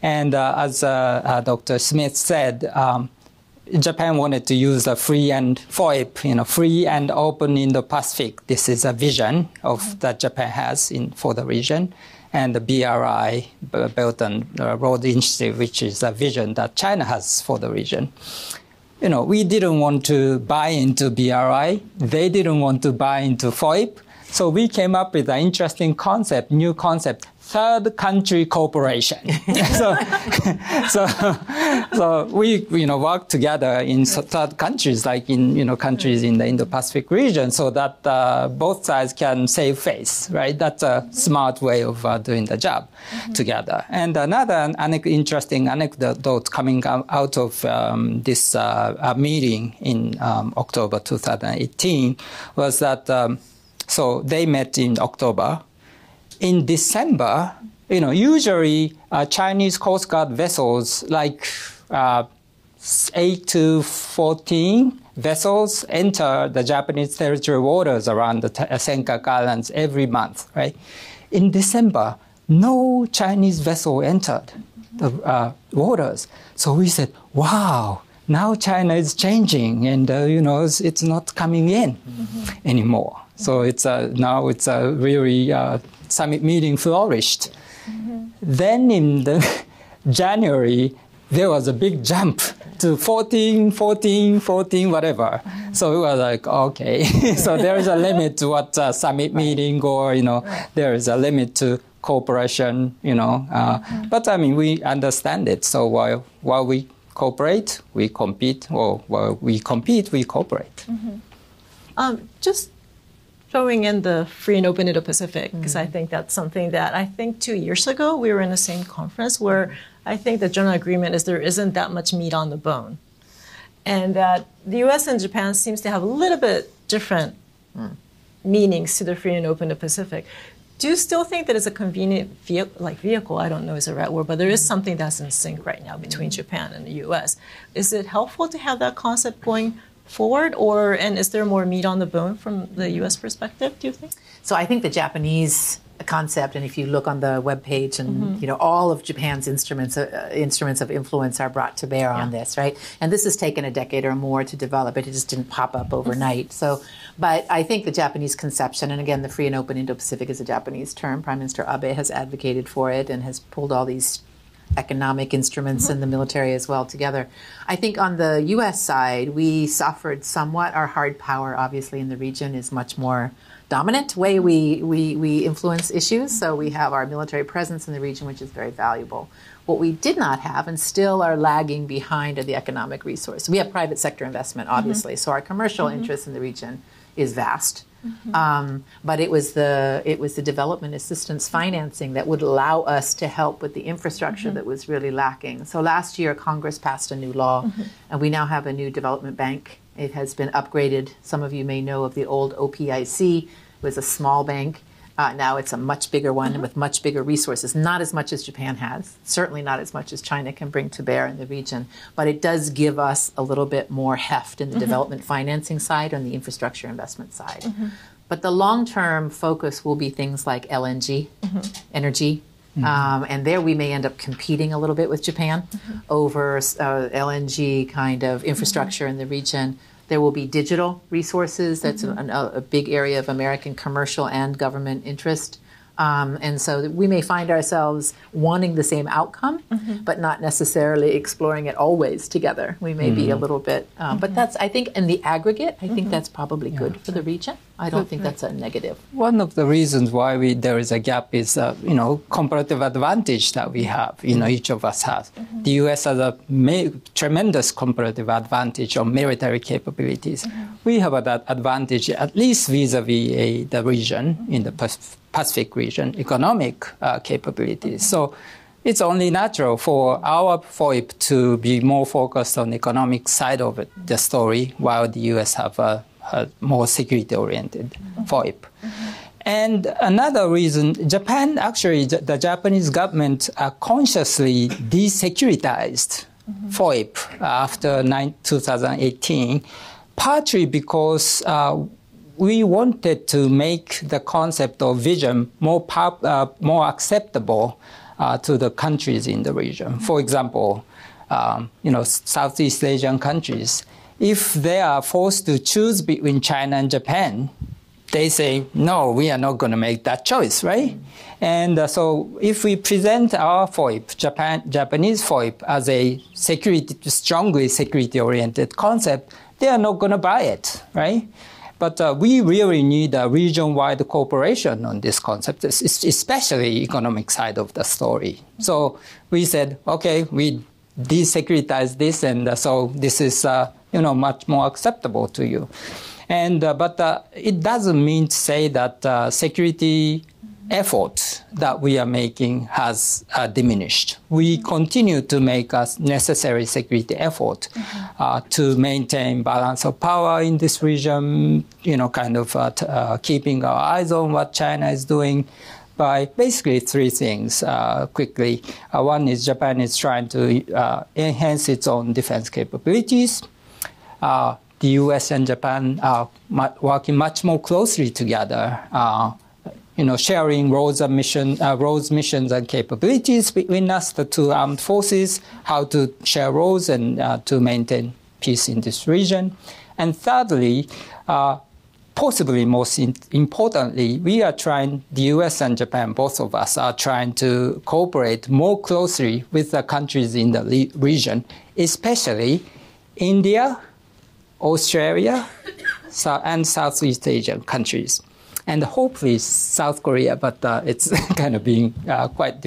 And as Dr. Smith said, Japan wanted to use the free and FOIP, free and open Indo-Pacific. This is a vision of that Japan has for the region. And the BRI, Belt and Road Initiative, which is a vision that China has for the region. You know, we didn't want to buy into BRI. They didn't want to buy into FOIP. So we came up with an interesting concept, new concept, third country cooperation. so we work together in third countries, like in countries in the Indo-Pacific region, so that both sides can save face, right? That's a smart way of doing the job together. And another interesting anecdote coming out of this meeting in October 2018 was that so they met in October. In December, usually Chinese Coast Guard vessels, like 8 to 14 vessels, enter the Japanese territory waters around the Senkaku Islands every month, right? In December, no Chinese vessel entered the waters. So we said, wow, now China is changing and, it's not coming in anymore. So it's now it's a really... summit meeting flourished. Then in the January, there was a big jump to 14, 14, 14, whatever. So it was like, okay, so there is a limit to what summit meeting or, there is a limit to cooperation, But I mean, we understand it. So while we cooperate, we compete, or well, we compete, we cooperate. Mm-hmm. Just throwing in the Free and Open Indo-Pacific, because I think that's something that I think 2 years ago we were in the same conference where I think the general agreement is there isn't that much meat on the bone, and that the U.S. and Japan seems to have a little bit different meanings to the Free and Open Indo-Pacific. Do you still think that it's a convenient vehicle, I don't know is the right word, but there is something that's in sync right now between Japan and the U.S. Is it helpful to have that concept going forward, or and is there more meat on the bone from the U.S. perspective, do you think? So I think the Japanese concept, and if you look on the webpage, and you know, all of Japan's instruments of influence are brought to bear on this, right? And this has taken a decade or more to develop. It just didn't pop up overnight. So, but I think the Japanese conception, and again, the Free and Open Indo-Pacific is a Japanese term. Prime Minister Abe has advocated for it and has pulled all these economic instruments and the military as well together. I think on the U.S. side, we suffered somewhat. Our hard power, obviously, in the region is much more dominant way we influence issues. So we have our military presence in the region, which is very valuable. What we did not have and still are lagging behind are the economic resources. We have private sector investment, obviously. So our commercial interest in the region is vast. But it was the development assistance financing that would allow us to help with the infrastructure that was really lacking. So last year, Congress passed a new law, and we now have a new development bank. It has been upgraded. Some of you may know of the old OPIC. It was a small bank. Now it's a much bigger one with much bigger resources, not as much as Japan has, certainly not as much as China can bring to bear in the region. But it does give us a little bit more heft in the development financing side and the infrastructure investment side. But the long-term focus will be things like LNG, energy. And there we may end up competing a little bit with Japan over LNG kind of infrastructure in the region. There will be digital resources. That's a big area of American commercial and government interest. And so we may find ourselves wanting the same outcome, but not necessarily exploring it always together. We may be a little bit, but that's, I think, in the aggregate, I think that's probably good for the region. I don't think that's a negative. One of the reasons why there is a gap is, you know, comparative advantage that we have, you know, each of us has. The U.S. has a tremendous comparative advantage on military capabilities. We have that advantage, at least vis-a-vis the region in the Pacific region, economic capabilities. So it's only natural for our FOIP to be more focused on the economic side of the story, while the U.S. have a more security-oriented FOIP. And another reason, Japan actually, the Japanese government consciously de-securitized FOIP after 2018, partly because we wanted to make the concept of vision more acceptable to the countries in the region. For example, you know, Southeast Asian countries, if they are forced to choose between China and Japan, they say, no, we are not going to make that choice, right? And so if we present our FOIP, Japanese FOIP, as a strongly security-oriented concept, they are not going to buy it, right? But we really need a region-wide cooperation on this concept, especially economic side of the story. So we said, okay, we desecuritize this, and so this is you know, much more acceptable to you. And but it doesn't mean to say that security effort that we are making has diminished. We continue to make a necessary security effort to maintain balance of power in this region, you know, kind of keeping our eyes on what China is doing by basically three things quickly. One is Japan is trying to enhance its own defense capabilities. The U.S. and Japan are working much more closely together, you know, sharing roles, missions, and capabilities between us, the two armed forces, how to share roles and to maintain peace in this region. And thirdly, possibly most importantly, we are trying, the U.S. and Japan, both of us, are trying to cooperate more closely with the countries in the region, especially India, Australia, and Southeast Asian countries. and hopefully South Korea, but it's kind of being quite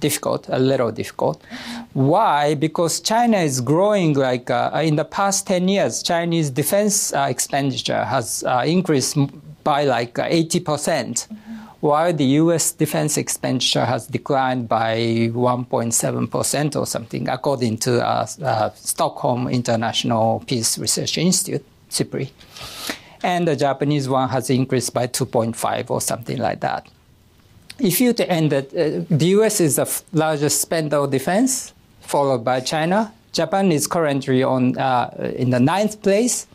difficult, a little difficult. Why? Because China is growing like in the past 10 years, Chinese defense expenditure has increased by like 80%, while the U.S. defense expenditure has declined by 1.7% or something, according to Stockholm International Peace Research Institute, CIPRI. And the Japanese one has increased by 2.5 or something like that. If you and the U.S. is the largest spender of defense, followed by China. Japan is currently on in the 9th place,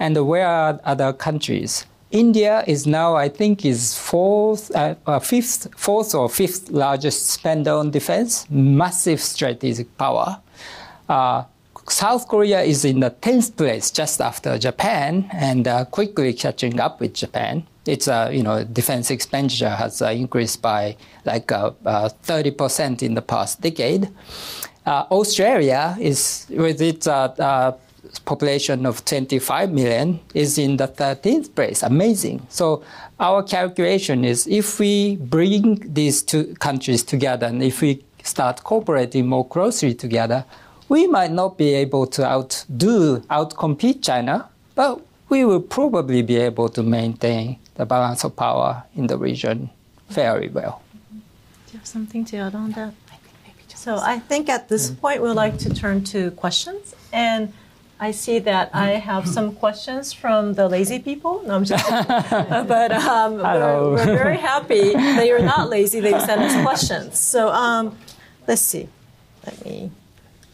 and where are other countries? India is now, I think, is fourth or fifth largest spender on defense. Massive strategic power. South Korea is in the 10th place, just after Japan, and quickly catching up with Japan. It's you know, defense expenditure has increased by like 30% in the past decade. Australia is, with its population of 25 million, is in the 13th place. Amazing. So our calculation is, if we bring these two countries together and if we start cooperating more closely together, we might not be able to outcompete China, but we will probably be able to maintain the balance of power in the region very well. Do you have something to add on that? I think maybe just so. I think at this point we'd like to turn to questions, and I see that I have some questions from the lazy people. No, I'm just kidding. But we're very happy that you're not lazy. They sent us questions. So let's see. Let me.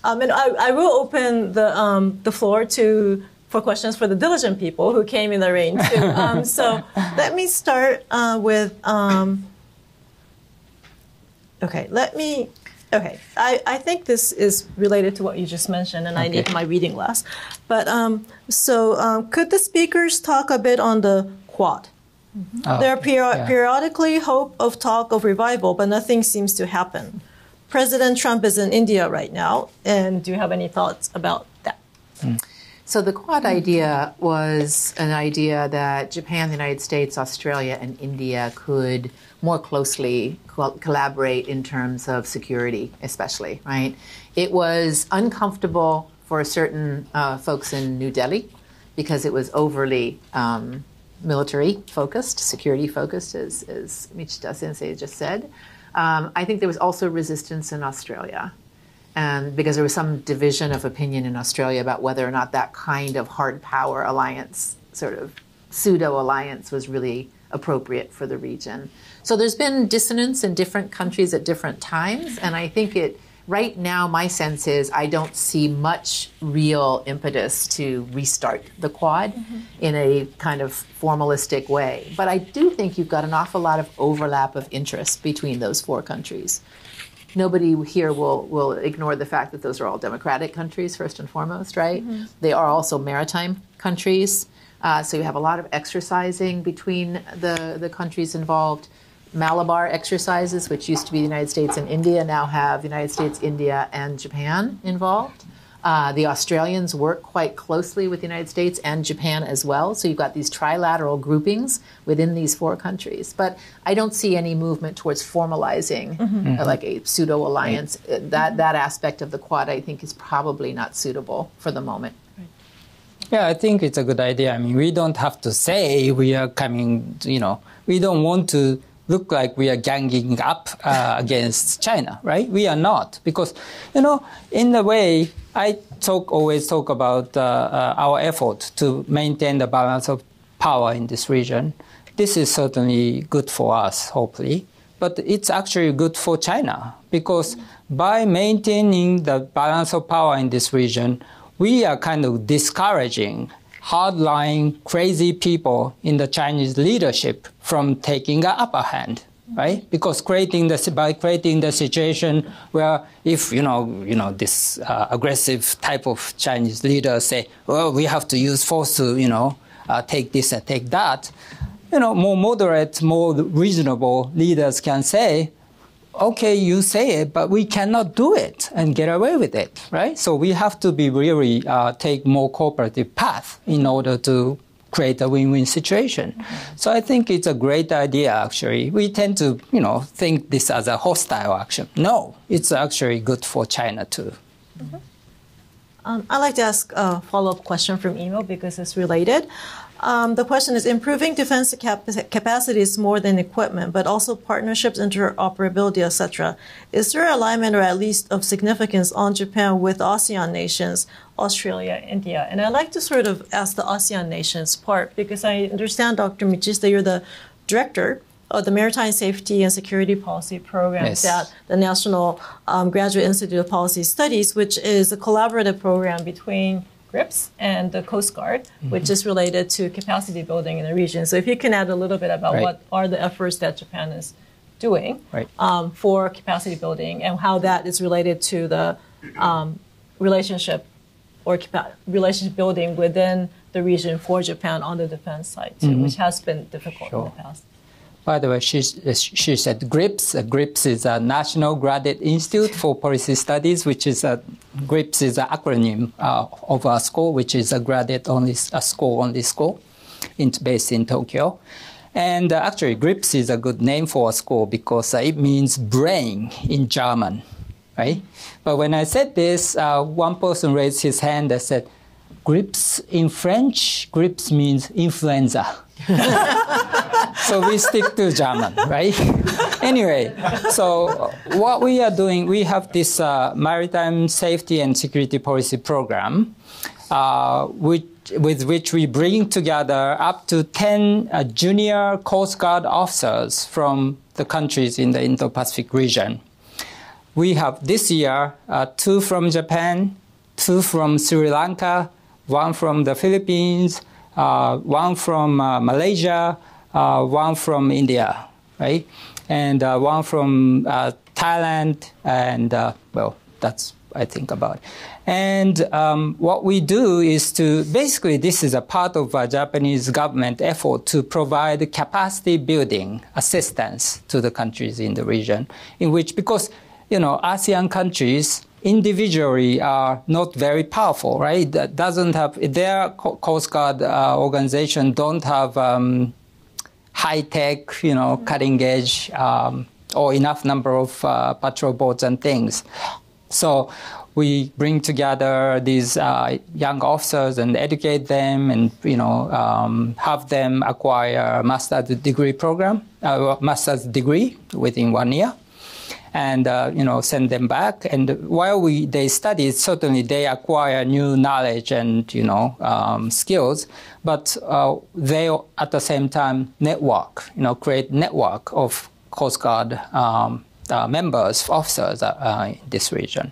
And I will open the floor for questions for the diligent people who came in the rain too. So let me start with, I think this is related to what you just mentioned, and I need my reading glass. But could the speakers talk a bit on the Quad? There are periodically hope of talk of revival, but nothing seems to happen. President Trump is in India right now, and do you have any thoughts about that? So the Quad idea was an idea that Japan, the United States, Australia, and India could more closely collaborate in terms of security, especially, right? It was uncomfortable for certain folks in New Delhi because it was overly military-focused, security-focused, as Michishita Sensei just said. I think there was also resistance in Australia, and because there was some division of opinion in Australia about whether or not that kind of hard power alliance, sort of pseudo-alliance, was really appropriate for the region. So there's been dissonance in different countries at different times, and I think right now my sense is I don't see much real impetus to restart the Quad in a kind of formalistic way. But I do think you've got an awful lot of overlap of interest between those four countries. Nobody here will ignore the fact that those are all democratic countries, first and foremost, right? They are also maritime countries. So you have a lot of exercising between the countries involved. Malabar exercises, which used to be the United States and India, now have the United States, India, and Japan involved. The Australians work quite closely with the United States and Japan as well. So you've got these trilateral groupings within these four countries. But I don't see any movement towards formalizing like a pseudo-alliance. That aspect of the Quad, I think, is probably not suitable for the moment. Yeah, I think it's a good idea. I mean, we don't have to say we are coming, you know, we don't want to look like we are ganging up against China, right? We are not, because, you know, in a way, I always talk about our effort to maintain the balance of power in this region. This is certainly good for us, hopefully, but it's actually good for China, because by maintaining the balance of power in this region, we are kind of discouraging hardline, crazy people in the Chinese leadership from taking an upper hand, right? Because by creating the situation where if this aggressive type of Chinese leader say, well, we have to use force to take this and take that, more moderate, more reasonable leaders can say, okay, you say it, but we cannot do it and get away with it, right? So we have to be really take more cooperative path in order to create a win-win situation. Mm-hmm. So I think it's a great idea, actually. We tend to, you know, think this as a hostile action. No, it's actually good for China too. Mm-hmm. I'd like to ask a follow-up question from Imo because it's related. The question is, improving defense capacity is more than equipment, but also partnerships, interoperability, etc. Is there alignment, or at least of significance, on Japan with ASEAN nations, Australia, India? And I'd like to sort of ask the ASEAN nations part, because I understand, Dr. Michishita, you're the director of the Maritime Safety and Security Policy Program at the National Graduate Institute of Policy Studies, which is a collaborative program between GRIPS and the Coast Guard, mm-hmm. which is related to capacity building in the region. So if you can add a little bit about what are the efforts that Japan is doing for capacity building and how that is related to the relationship or relationship building within the region for Japan on the defense side, too, mm-hmm. which has been difficult in the past. By the way, she said GRIPS. GRIPS is a National Graduate Institute for Policy Studies, which is a GRIPS is an acronym of our school, which is a graduate-only school, based in Tokyo. And actually, GRIPS is a good name for a school because it means brain in German, right? But when I said this, one person raised his hand and said, "GRIPS in French, GRIPS means influenza." So we stick to German, right? Anyway, so what we are doing, we have this Maritime Safety and Security Policy Program, with which we bring together up to 10 junior Coast Guard officers from the countries in the Indo-Pacific region. We have this year 2 from Japan, 2 from Sri Lanka, 1 from the Philippines, 1 from Malaysia, 1 from India, right? And 1 from Thailand, and well, that's I think about it. And what we do is to, basically this is a part of a Japanese government effort to provide capacity building assistance to the countries in the region, in which, because, you know, ASEAN countries individually are not very powerful, right? That doesn't have, their Coast Guard organization don't have high-tech, you know, cutting-edge or enough number of patrol boats and things. So we bring together these young officers and educate them, and, you know, have them acquire a master's degree within 1 year. And, you know, send them back. And while they study, certainly they acquire new knowledge and, you know, skills. But they, at the same time, network, you know, create network of Coast Guard members, officers in this region.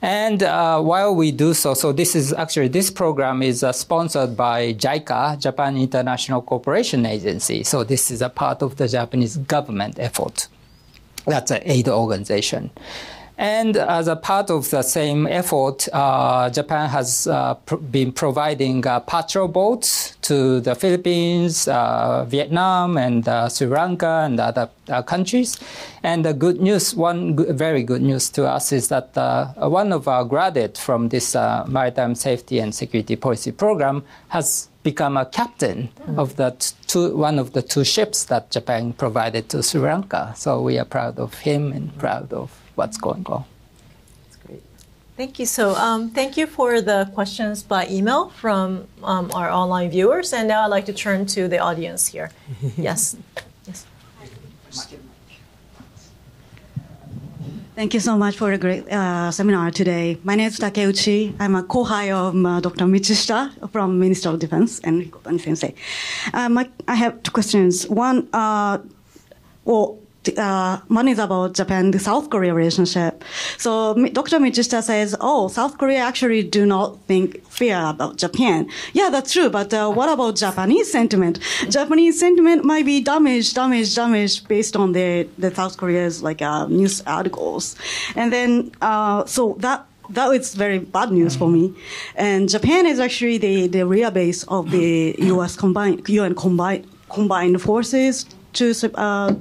And while we do so, so this is actually, this program is sponsored by JICA, Japan International Cooperation Agency. So this is a part of the Japanese government effort. That's an aid organization. And as a part of the same effort, Japan has been providing patrol boats to the Philippines, Vietnam, and Sri Lanka, and other countries. And the good news, very good news to us, is that one of our graduates from this Maritime Safety and Security Policy Program has become a captain of one of the two ships that Japan provided to Sri Lanka. So we are proud of him and proud of what's going on. That's great. Thank you. So thank you for the questions by email from our online viewers. And now I'd like to turn to the audience here. Yes. Yes. Thank you so much for a great seminar today. My name is Takeuchi. I'm a kohai of Dr. Michishita from Ministry of Defense and Hikotani Sensei. I have 2 questions. One, one is about Japan-South Korea relationship. So Dr. Michishita says, oh, South Korea actually do not think fear about Japan. Yeah, that's true, but what about Japanese sentiment? Japanese sentiment might be damaged based on the South Korea's like news articles. And then, so that is very bad news for me. And Japan is actually the real base of the U.S. combined forces to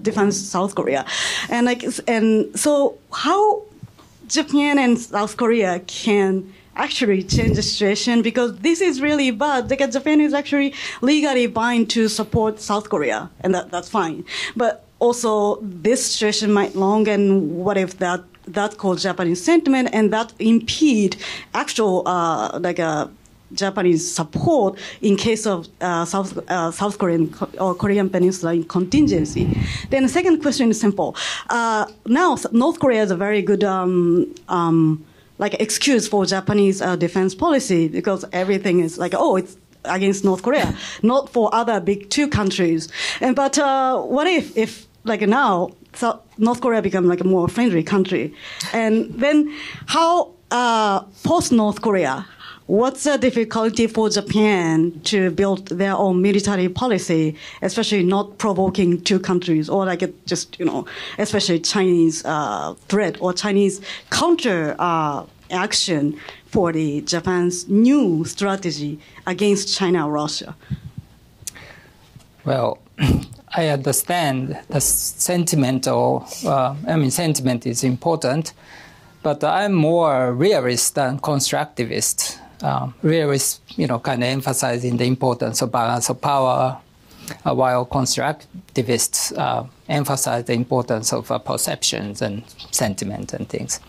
defend South Korea, and so how Japan and South Korea can actually change the situation, because this is really bad. Because Japan is actually legally bound to support South Korea, and that's fine. But also, this situation might long, and what if that caused Japanese sentiment, and that impede actual Japanese support in case of South Korean or Korean Peninsula contingency. Then the second question is simple. Now North Korea is a very good excuse for Japanese defense policy, because everything is like, oh, it's against North Korea, not for other big two countries. And but what if like now North Korea become like a more friendly country, and then how post North Korea? What's the difficulty for Japan to build their own military policy, especially not provoking two countries, or especially Chinese threat or Chinese counter action for the Japan's new strategy against China or Russia? Well, I understand the sentiment, sentiment is important, but I'm more realist than constructivist. Realists, kind of emphasizing the importance of balance of power, while constructivists emphasize the importance of perceptions and sentiment and things.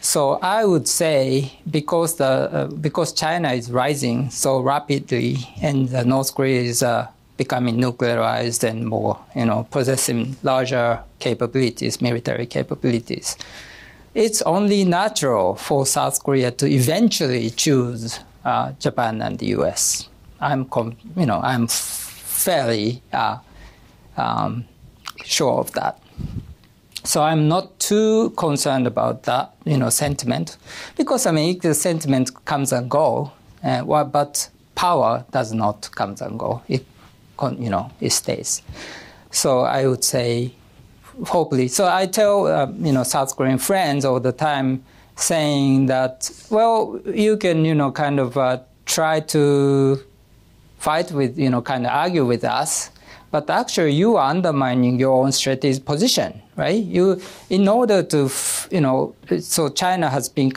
So I would say, because China is rising so rapidly and North Korea is becoming nuclearized and more, possessing larger capabilities, military capabilities, it's only natural for South Korea to eventually choose Japan and the U.S. I'm fairly sure of that. So I'm not too concerned about that, sentiment, because the sentiment comes and go, but power does not come and go. It stays. So I would say, hopefully. So I tell, South Korean friends all the time, saying that, well, you can, try to fight with, argue with us, but actually you are undermining your own strategic position, right? In order to, so China has been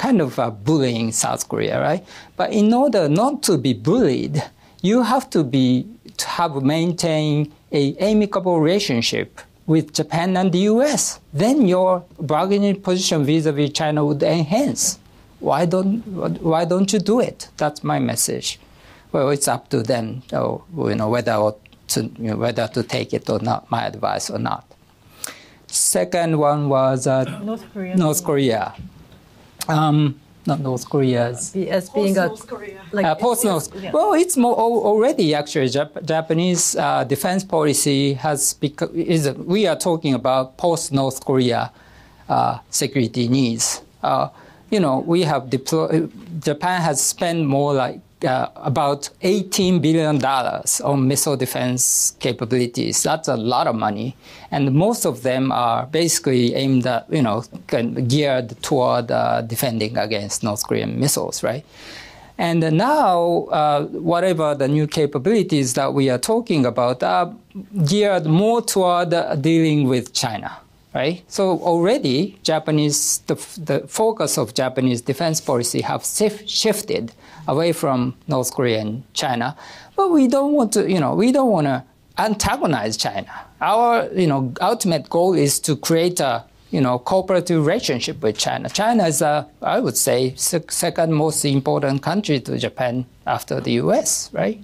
bullying South Korea, right? But in order not to be bullied, you have to maintain an amicable relationship with Japan and the US, then your bargaining position vis-a-vis China would enhance. Why don't you do it? That's my message. Well, it's up to them, whether to take it or not, my advice or not. Second one was North Korea. Not North Korea as being a post-North. Yeah. Well, it's more already actually. Japanese defense policy has become. We are talking about post-North Korea security needs. We have deployed. Japan has spent more like about $18 billion on missile defense capabilities. That's a lot of money, and most of them are basically aimed at, geared toward defending against North Korean missiles, right? And now, whatever the new capabilities that we are talking about are geared more toward dealing with China, right? So already, the focus of Japanese defense policy have shifted away from North Korea and China, but we don't want to, we don't want to antagonize China. Our, ultimate goal is to create a, cooperative relationship with China. China is, I would say, second most important country to Japan after the U.S., right?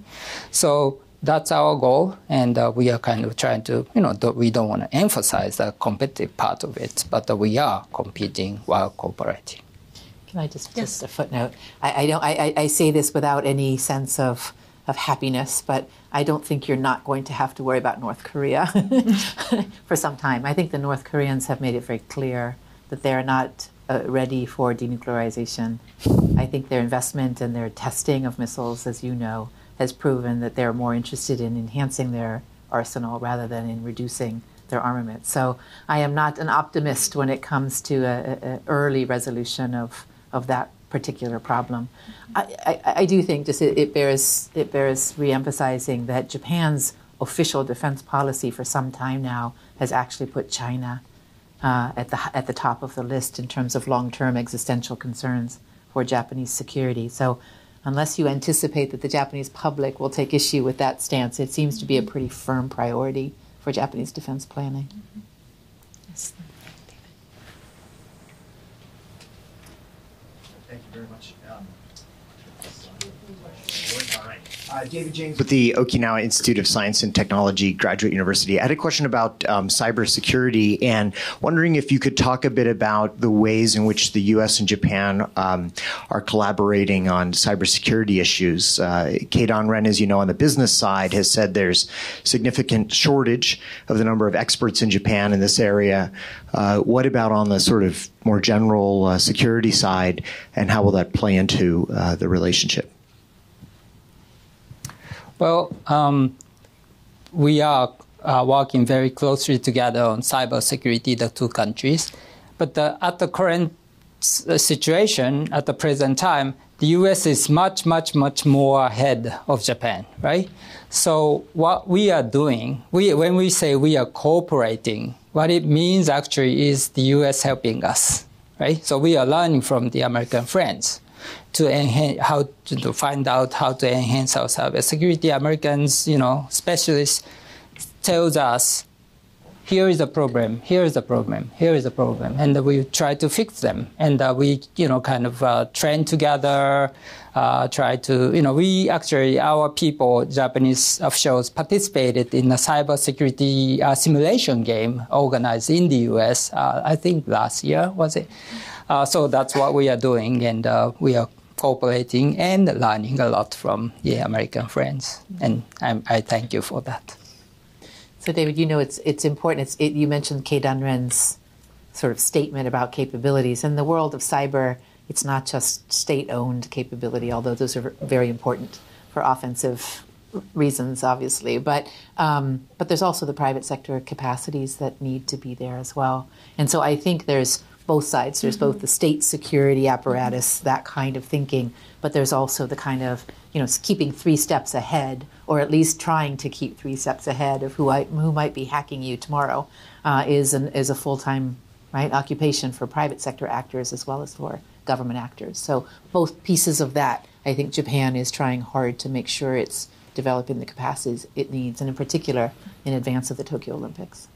So that's our goal, and we are trying to, we don't want to emphasize the competitive part of it, but we are competing while cooperating. I just a footnote. I say this without any sense of happiness, but I don't think you're not going to have to worry about North Korea for some time. I think the North Koreans have made it very clear that they're not ready for denuclearization. I think their investment and their testing of missiles, as you know, has proven that they're more interested in enhancing their arsenal rather than in reducing their armament. So I am not an optimist when it comes to an early resolution of that particular problem. I do think just it bears re-emphasizing that Japan's official defense policy for some time now has actually put China at the top of the list in terms of long-term existential concerns for Japanese security. So unless you anticipate that the Japanese public will take issue with that stance, it seems to be a pretty firm priority for Japanese defense planning. Mm-hmm. Yes. Thank you very much. David James with the Okinawa Institute of Science and Technology Graduate University. I had a question about cybersecurity, and wondering if you could talk a bit about the ways in which the U.S. and Japan are collaborating on cybersecurity issues. Keidan Ren, as you know, on the business side, has said there's significant shortage of the number of experts in Japan in this area. What about on the sort of more general security side, and how will that play into the relationship? Well, we are working very closely together on cybersecurity, the two countries. But at the current situation, at the present time, the U.S. is much more ahead of Japan, right? So what we are doing, when we say we are cooperating, what it means actually is the U.S. helping us, right? So we are learning from the American friends to enhance to find out how to enhance our cybersecurity. Americans, you know, specialists tells us, here is a problem, here is a problem, here is a problem, and we try to fix them. And we, you know, kind of train together, try to, you know, we actually, our people, Japanese officials, participated in a cybersecurity simulation game organized in the U.S. I think last year, was it? So that's what we are doing, and we are cooperating and learning a lot from the American friends, and I thank you for that. So David, you know, it's important. You mentioned Keidan Ren's sort of statement about capabilities. In the world of cyber, it's not just state-owned capability, although those are very important for offensive reasons, obviously. But there's also the private sector capacities that need to be there as well. And so I think there's both sides. There's both the state security apparatus, that kind of thinking, but there's also the kind of, you know, keeping three steps ahead, or at least trying to keep three steps ahead of who might be hacking you tomorrow, is a full-time, right, occupation for private sector actors as well as for government actors. So both pieces of that, I think Japan is trying hard to make sure it's developing the capacities it needs, and in particular in advance of the Tokyo Olympics.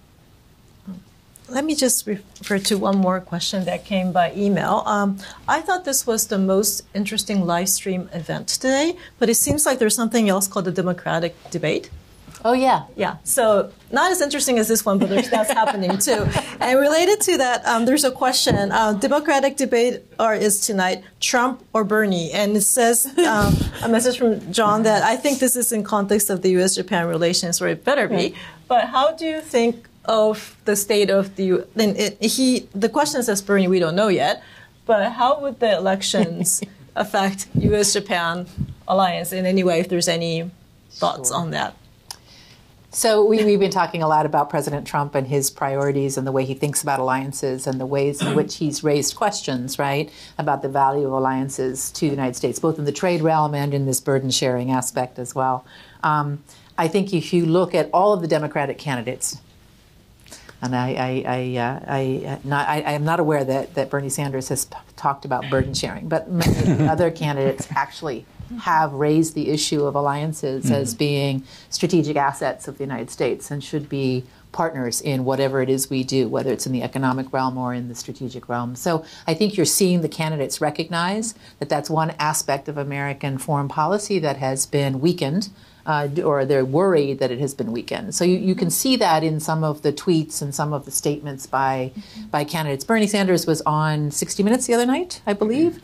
Let me just refer to one more question that came by email. I thought this was the most interesting live stream event today, but it seems like there's something else called the Democratic debate. Oh, yeah. Yeah. So not as interesting as this one, but that's happening, too. And related to that, there's a question. Democratic debate is tonight Trump or Bernie? And it says a message from John that I think this is in context of the U.S.-Japan relations, or it better be. But how do you think of the state of the the question says Bernie, we don't know yet, but how would the elections affect U.S.-Japan alliance in any way, if there's any thoughts on that? So we've been talking a lot about President Trump and his priorities and the way he thinks about alliances and the ways in which he's raised questions, right, about the value of alliances to the United States, both in the trade realm and in this burden-sharing aspect as well. I think if you look at all of the Democratic candidates, and I am not aware that Bernie Sanders has talked about burden sharing, but many other candidates actually have raised the issue of alliances as being strategic assets of the United States and should be partners in whatever it is we do, whether it's in the economic realm or in the strategic realm. So I think you're seeing the candidates recognize that that's one aspect of American foreign policy that has been weakened. Or they're worried that it has been weakened. So you can see that in some of the tweets and some of the statements by candidates. Bernie Sanders was on 60 Minutes the other night, I believe,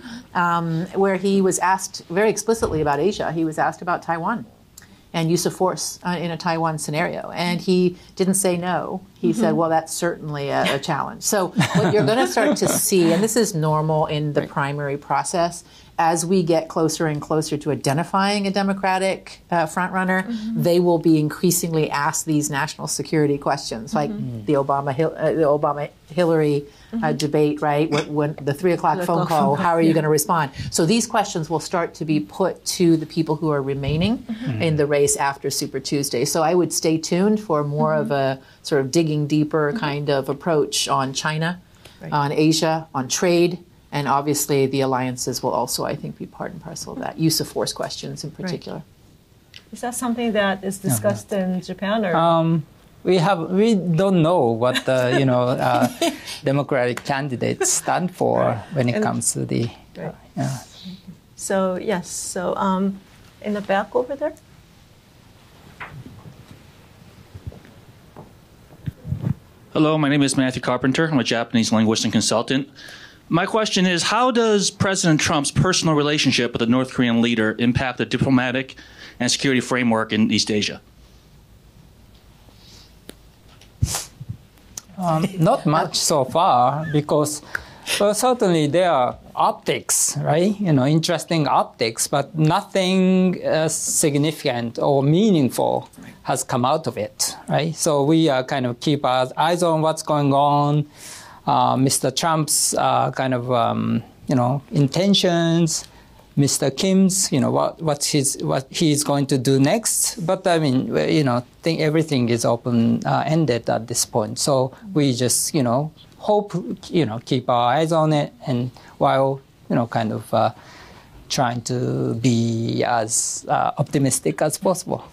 where he was asked very explicitly about Asia. He was asked about Taiwan and use of force in a Taiwan scenario. And he didn't say no. He said, well, that's certainly a challenge. So what you're going to start to see, and this is normal in the primary process, as we get closer and closer to identifying a Democratic frontrunner, they will be increasingly asked these national security questions, like the Obama-Hillary debate, right? When the 3 o'clock phone call, how are you going to respond? So these questions will start to be put to the people who are remaining in the race after Super Tuesday. So I would stay tuned for more of a sort of digging deeper kind of approach on China, on Asia, on trade, And obviously the alliances will also, I think, be part and parcel of that. Use of force questions in particular. Right. Is that something that is discussed in Japan? Or? We don't know what the Democratic candidates stand for when it comes to the. So yes, so in the back over there. Hello, my name is Matthew Carpenter. I'm a Japanese linguist and consultant. My question is, how does President Trump's personal relationship with the North Korean leader impact the diplomatic and security framework in East Asia? Not much so far, because certainly there are optics, right? You know, interesting optics, but nothing significant or meaningful has come out of it, right? So we kind of keep our eyes on what's going on, Mr. Trump's kind of intentions, Mr. Kim's what he's going to do next. But I mean, everything is open ended at this point. So we just hope, keep our eyes on it, and while kind of trying to be as optimistic as possible.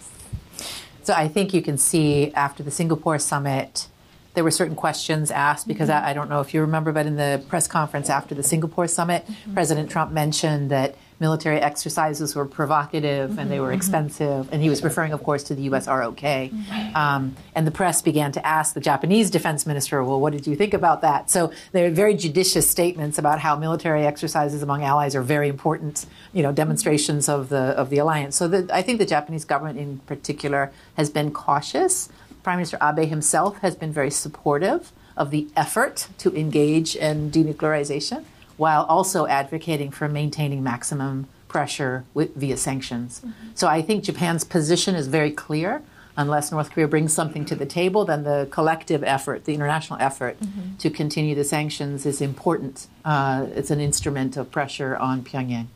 So I think you can see after the Singapore summit, there were certain questions asked, because I don't know if you remember, but in the press conference after the Singapore summit, President Trump mentioned that military exercises were provocative and they were expensive. And he was referring, of course, to the U.S. ROK. And the press began to ask the Japanese defense minister, well, what did you think about that? So there are very judicious statements about how military exercises among allies are very important, demonstrations of the alliance. So I think the Japanese government in particular has been cautious. Prime Minister Abe himself has been very supportive of the effort to engage in denuclearization, while also advocating for maintaining maximum pressure via sanctions. So I think Japan's position is very clear. Unless North Korea brings something to the table, then the collective effort, the international effort to continue the sanctions is important. It's an instrument of pressure on Pyongyang.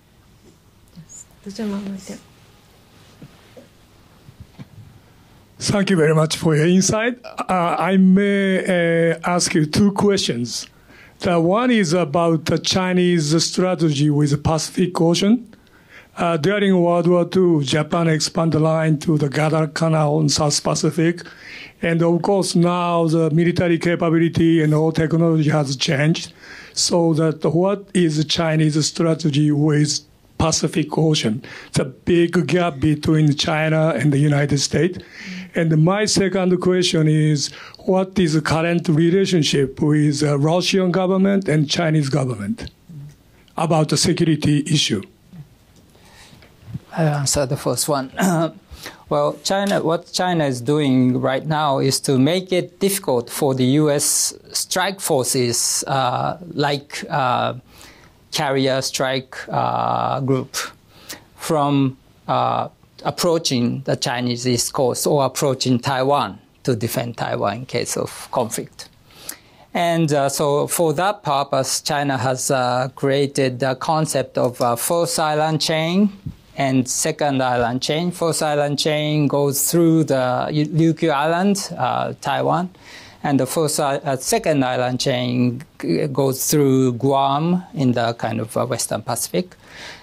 Yes. The gentleman right there. Thank you very much for your insight. I may ask you two questions. The one is about the Chinese strategy with the Pacific Ocean. During World War II, Japan expanded the line to the Guadalcanal Canal in South Pacific. And of course, now the military capability and all technology has changed. So that what is the Chinese strategy with Pacific Ocean? It's a big gap between China and the United States. And my second question is, what is the current relationship with the Russian government and Chinese government about the security issue? I'll answer the first one. Well, what China is doing right now is to make it difficult for the U.S. strike forces like carrier strike group from approaching the Chinese East Coast or approaching Taiwan to defend Taiwan in case of conflict. And so for that purpose, China has created the concept of first island chain and second island chain. First island chain goes through the Ryukyu Island, Taiwan, and the second island chain goes through Guam in the kind of Western Pacific.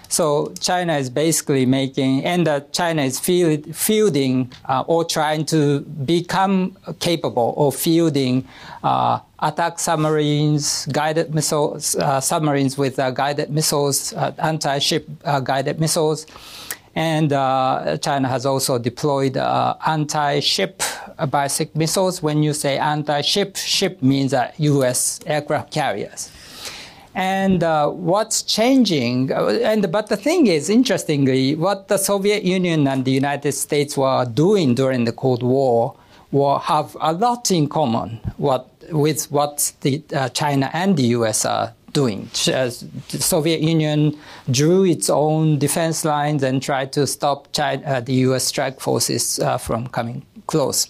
So China is basically making, and China is fielding or trying to become capable of fielding attack submarines, guided missiles, submarines with guided missiles, anti-ship guided missiles. And China has also deployed anti-ship ballistic missiles. When you say anti-ship, ship means U.S. aircraft carriers. And what's changing, but the thing is, interestingly, what the Soviet Union and the United States were doing during the Cold War have a lot in common with what the, China and the U.S. are doing. The Soviet Union drew its own defense lines and tried to stop China, the U.S. strike forces from coming close.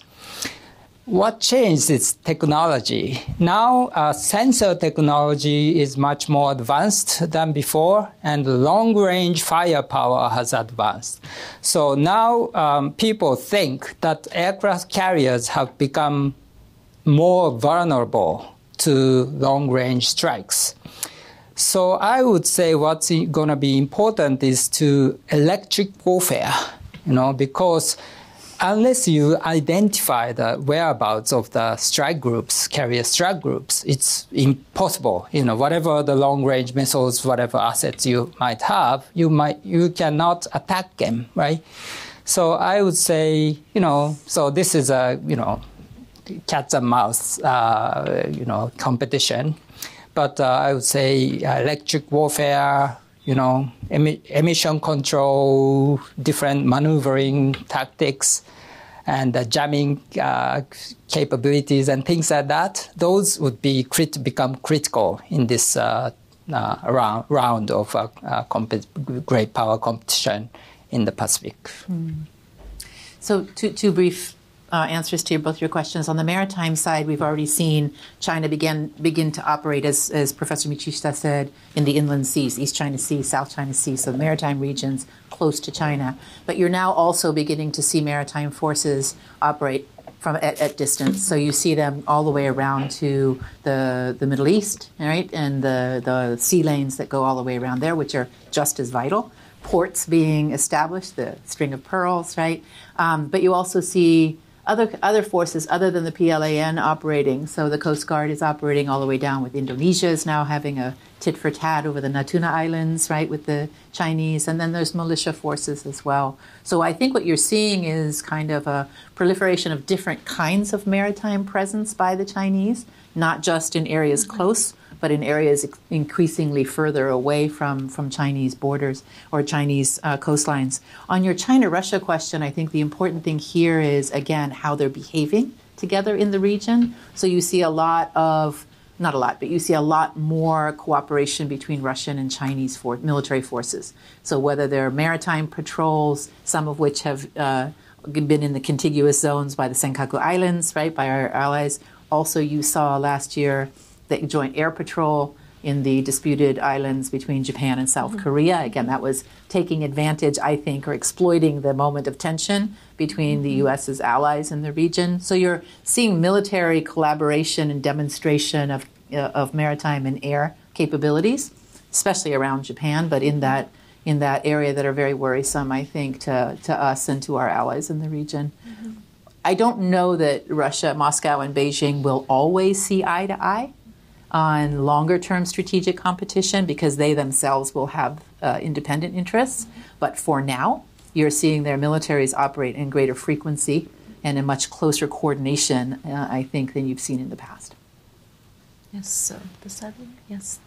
What changed is technology. Now, sensor technology is much more advanced than before, and long-range firepower has advanced. So now people think that aircraft carriers have become more vulnerable to long-range strikes. So I would say what's going to be important is to electric warfare, because unless you identify the whereabouts of the strike groups, carrier strike groups, it's impossible. Whatever the long-range missiles, whatever assets you might have, you cannot attack them, right? So I would say, so this is a, cats and mouse, competition. But I would say electric warfare, emission control, different maneuvering tactics, and jamming capabilities and things like that. Those would be become critical in this round of great power competition in the Pacific. Mm. So two brief answers to both your questions. On the maritime side, we've already seen China begin to operate, as Professor Michishita said, in the inland seas, East China Sea, South China Sea, so the maritime regions close to China. But you're now also beginning to see maritime forces operate from at distance. So you see them all the way around to the Middle East, right, and the sea lanes that go all the way around there, which are just as vital. Ports being established, the String of Pearls, right? But you also see other forces other than the PLAN operating. So the Coast Guard is operating all the way down, with Indonesia is now having a tit-for-tat over the Natuna Islands, right, with the Chinese. And then there's militia forces as well. So I think what you're seeing is kind of a proliferation of different kinds of maritime presence by the Chinese, not just in areas close, but in areas increasingly further away from Chinese borders or Chinese coastlines. On your China-Russia question, I think the important thing here is, again, how they're behaving together in the region. So you see you see a lot more cooperation between Russian and Chinese military forces. So whether they're maritime patrols, some of which have been in the contiguous zones by the Senkaku Islands, right, by our allies. Also, you saw last year the joint air patrol in the disputed islands between Japan and South Korea. Again, that was taking advantage, I think, or exploiting the moment of tension between the U.S.'s allies in the region. So you're seeing military collaboration and demonstration of maritime and air capabilities, especially around Japan, but in that area that are very worrisome, I think, to us and to our allies in the region. Mm-hmm. I don't know that Russia, Moscow, and Beijing will always see eye to eye on longer-term strategic competition, because they themselves will have independent interests. But for now, you're seeing their militaries operate in greater frequency and in much closer coordination, I think, than you've seen in the past. Yes, so the seven, yes.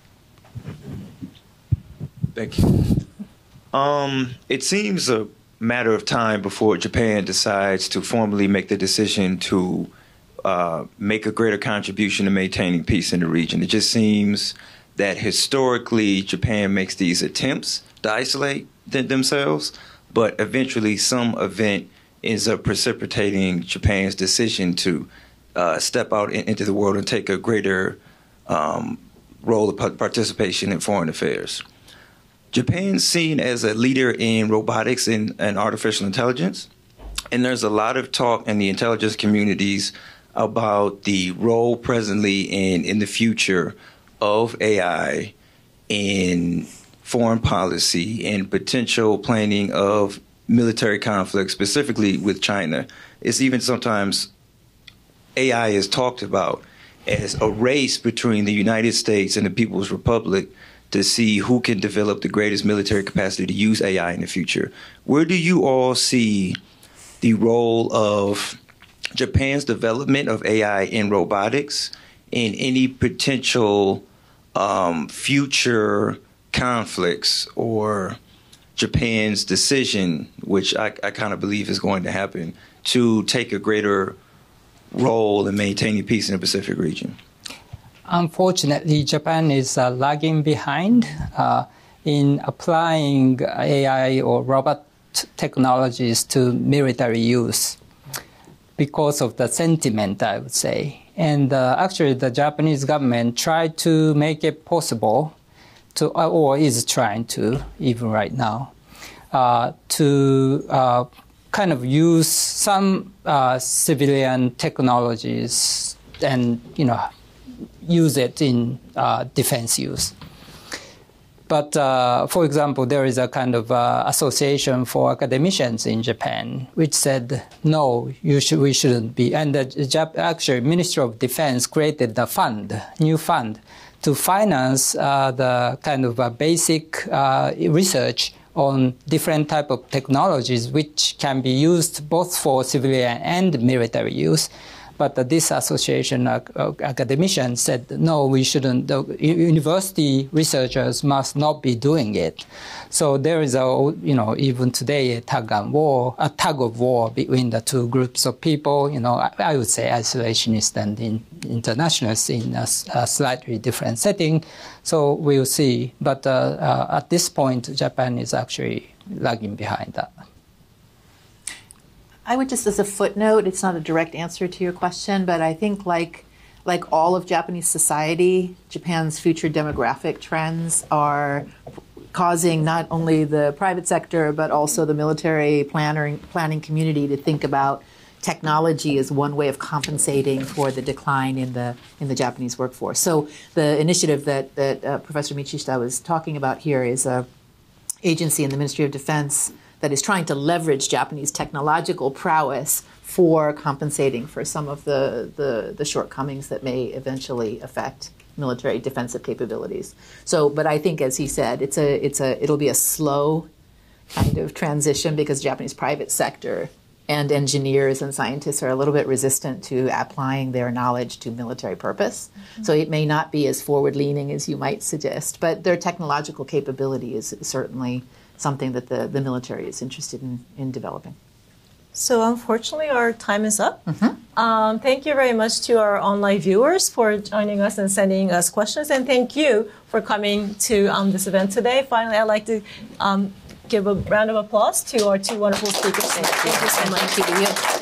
Thank you. It seems a matter of time before Japan decides to formally make the decision to make a greater contribution to maintaining peace in the region. It just seems that historically Japan makes these attempts to isolate themselves, but eventually some event ends up precipitating Japan's decision to step out into the world and take a greater role of participation in foreign affairs. Japan's seen as a leader in robotics and artificial intelligence, and there's a lot of talk in the intelligence communities about the role presently and in the future of AI in foreign policy and potential planning of military conflict, specifically with China. It's even sometimes AI is talked about as a race between the United States and the People's Republic to see who can develop the greatest military capacity to use AI in the future. Where do you all see the role of Japan's development of AI in robotics and any potential future conflicts, or Japan's decision, which I kind of believe is going to happen, to take a greater role in maintaining peace in the Pacific region? Unfortunately, Japan is lagging behind in applying AI or robot technologies to military use, because of the sentiment, I would say. And actually, the Japanese government tried to make it possible to, or is trying to, even right now, to kind of use some civilian technologies and, use it in defense use. But for example, there is a kind of association for academicians in Japan, which said, no, we shouldn't be. And actually, Ministry of Defense created the fund, new fund, to finance the kind of basic research on different type of technologies which can be used both for civilian and military use. But this association academician said, no, we shouldn't, the university researchers must not be doing it. So there is a, you know, even today a tug of war between the two groups of people, you know, I would say isolationists and internationalists in a slightly different setting. So we'll see. But at this point, Japan is actually lagging behind that. I would just, as a footnote, it's not a direct answer to your question, but I think like all of Japanese society, Japan's future demographic trends are causing not only the private sector, but also the military planning community to think about technology as one way of compensating for the decline in the Japanese workforce. So the initiative that Professor Michishita was talking about here is an agency in the Ministry of Defense that is trying to leverage Japanese technological prowess for compensating for some of the shortcomings that may eventually affect military defensive capabilities. So, but I think, as he said, it'll be a slow kind of transition because the Japanese private sector and engineers and scientists are a little bit resistant to applying their knowledge to military purpose. Mm-hmm. So it may not be as forward-leaning as you might suggest, but their technological capability is certainly something that the military is interested in developing. So unfortunately, our time is up. Mm-hmm. Thank you very much to our online viewers for joining us and sending us questions. And thank you for coming to this event today. Finally, I'd like to give a round of applause to our two wonderful speakers. Thank you so much.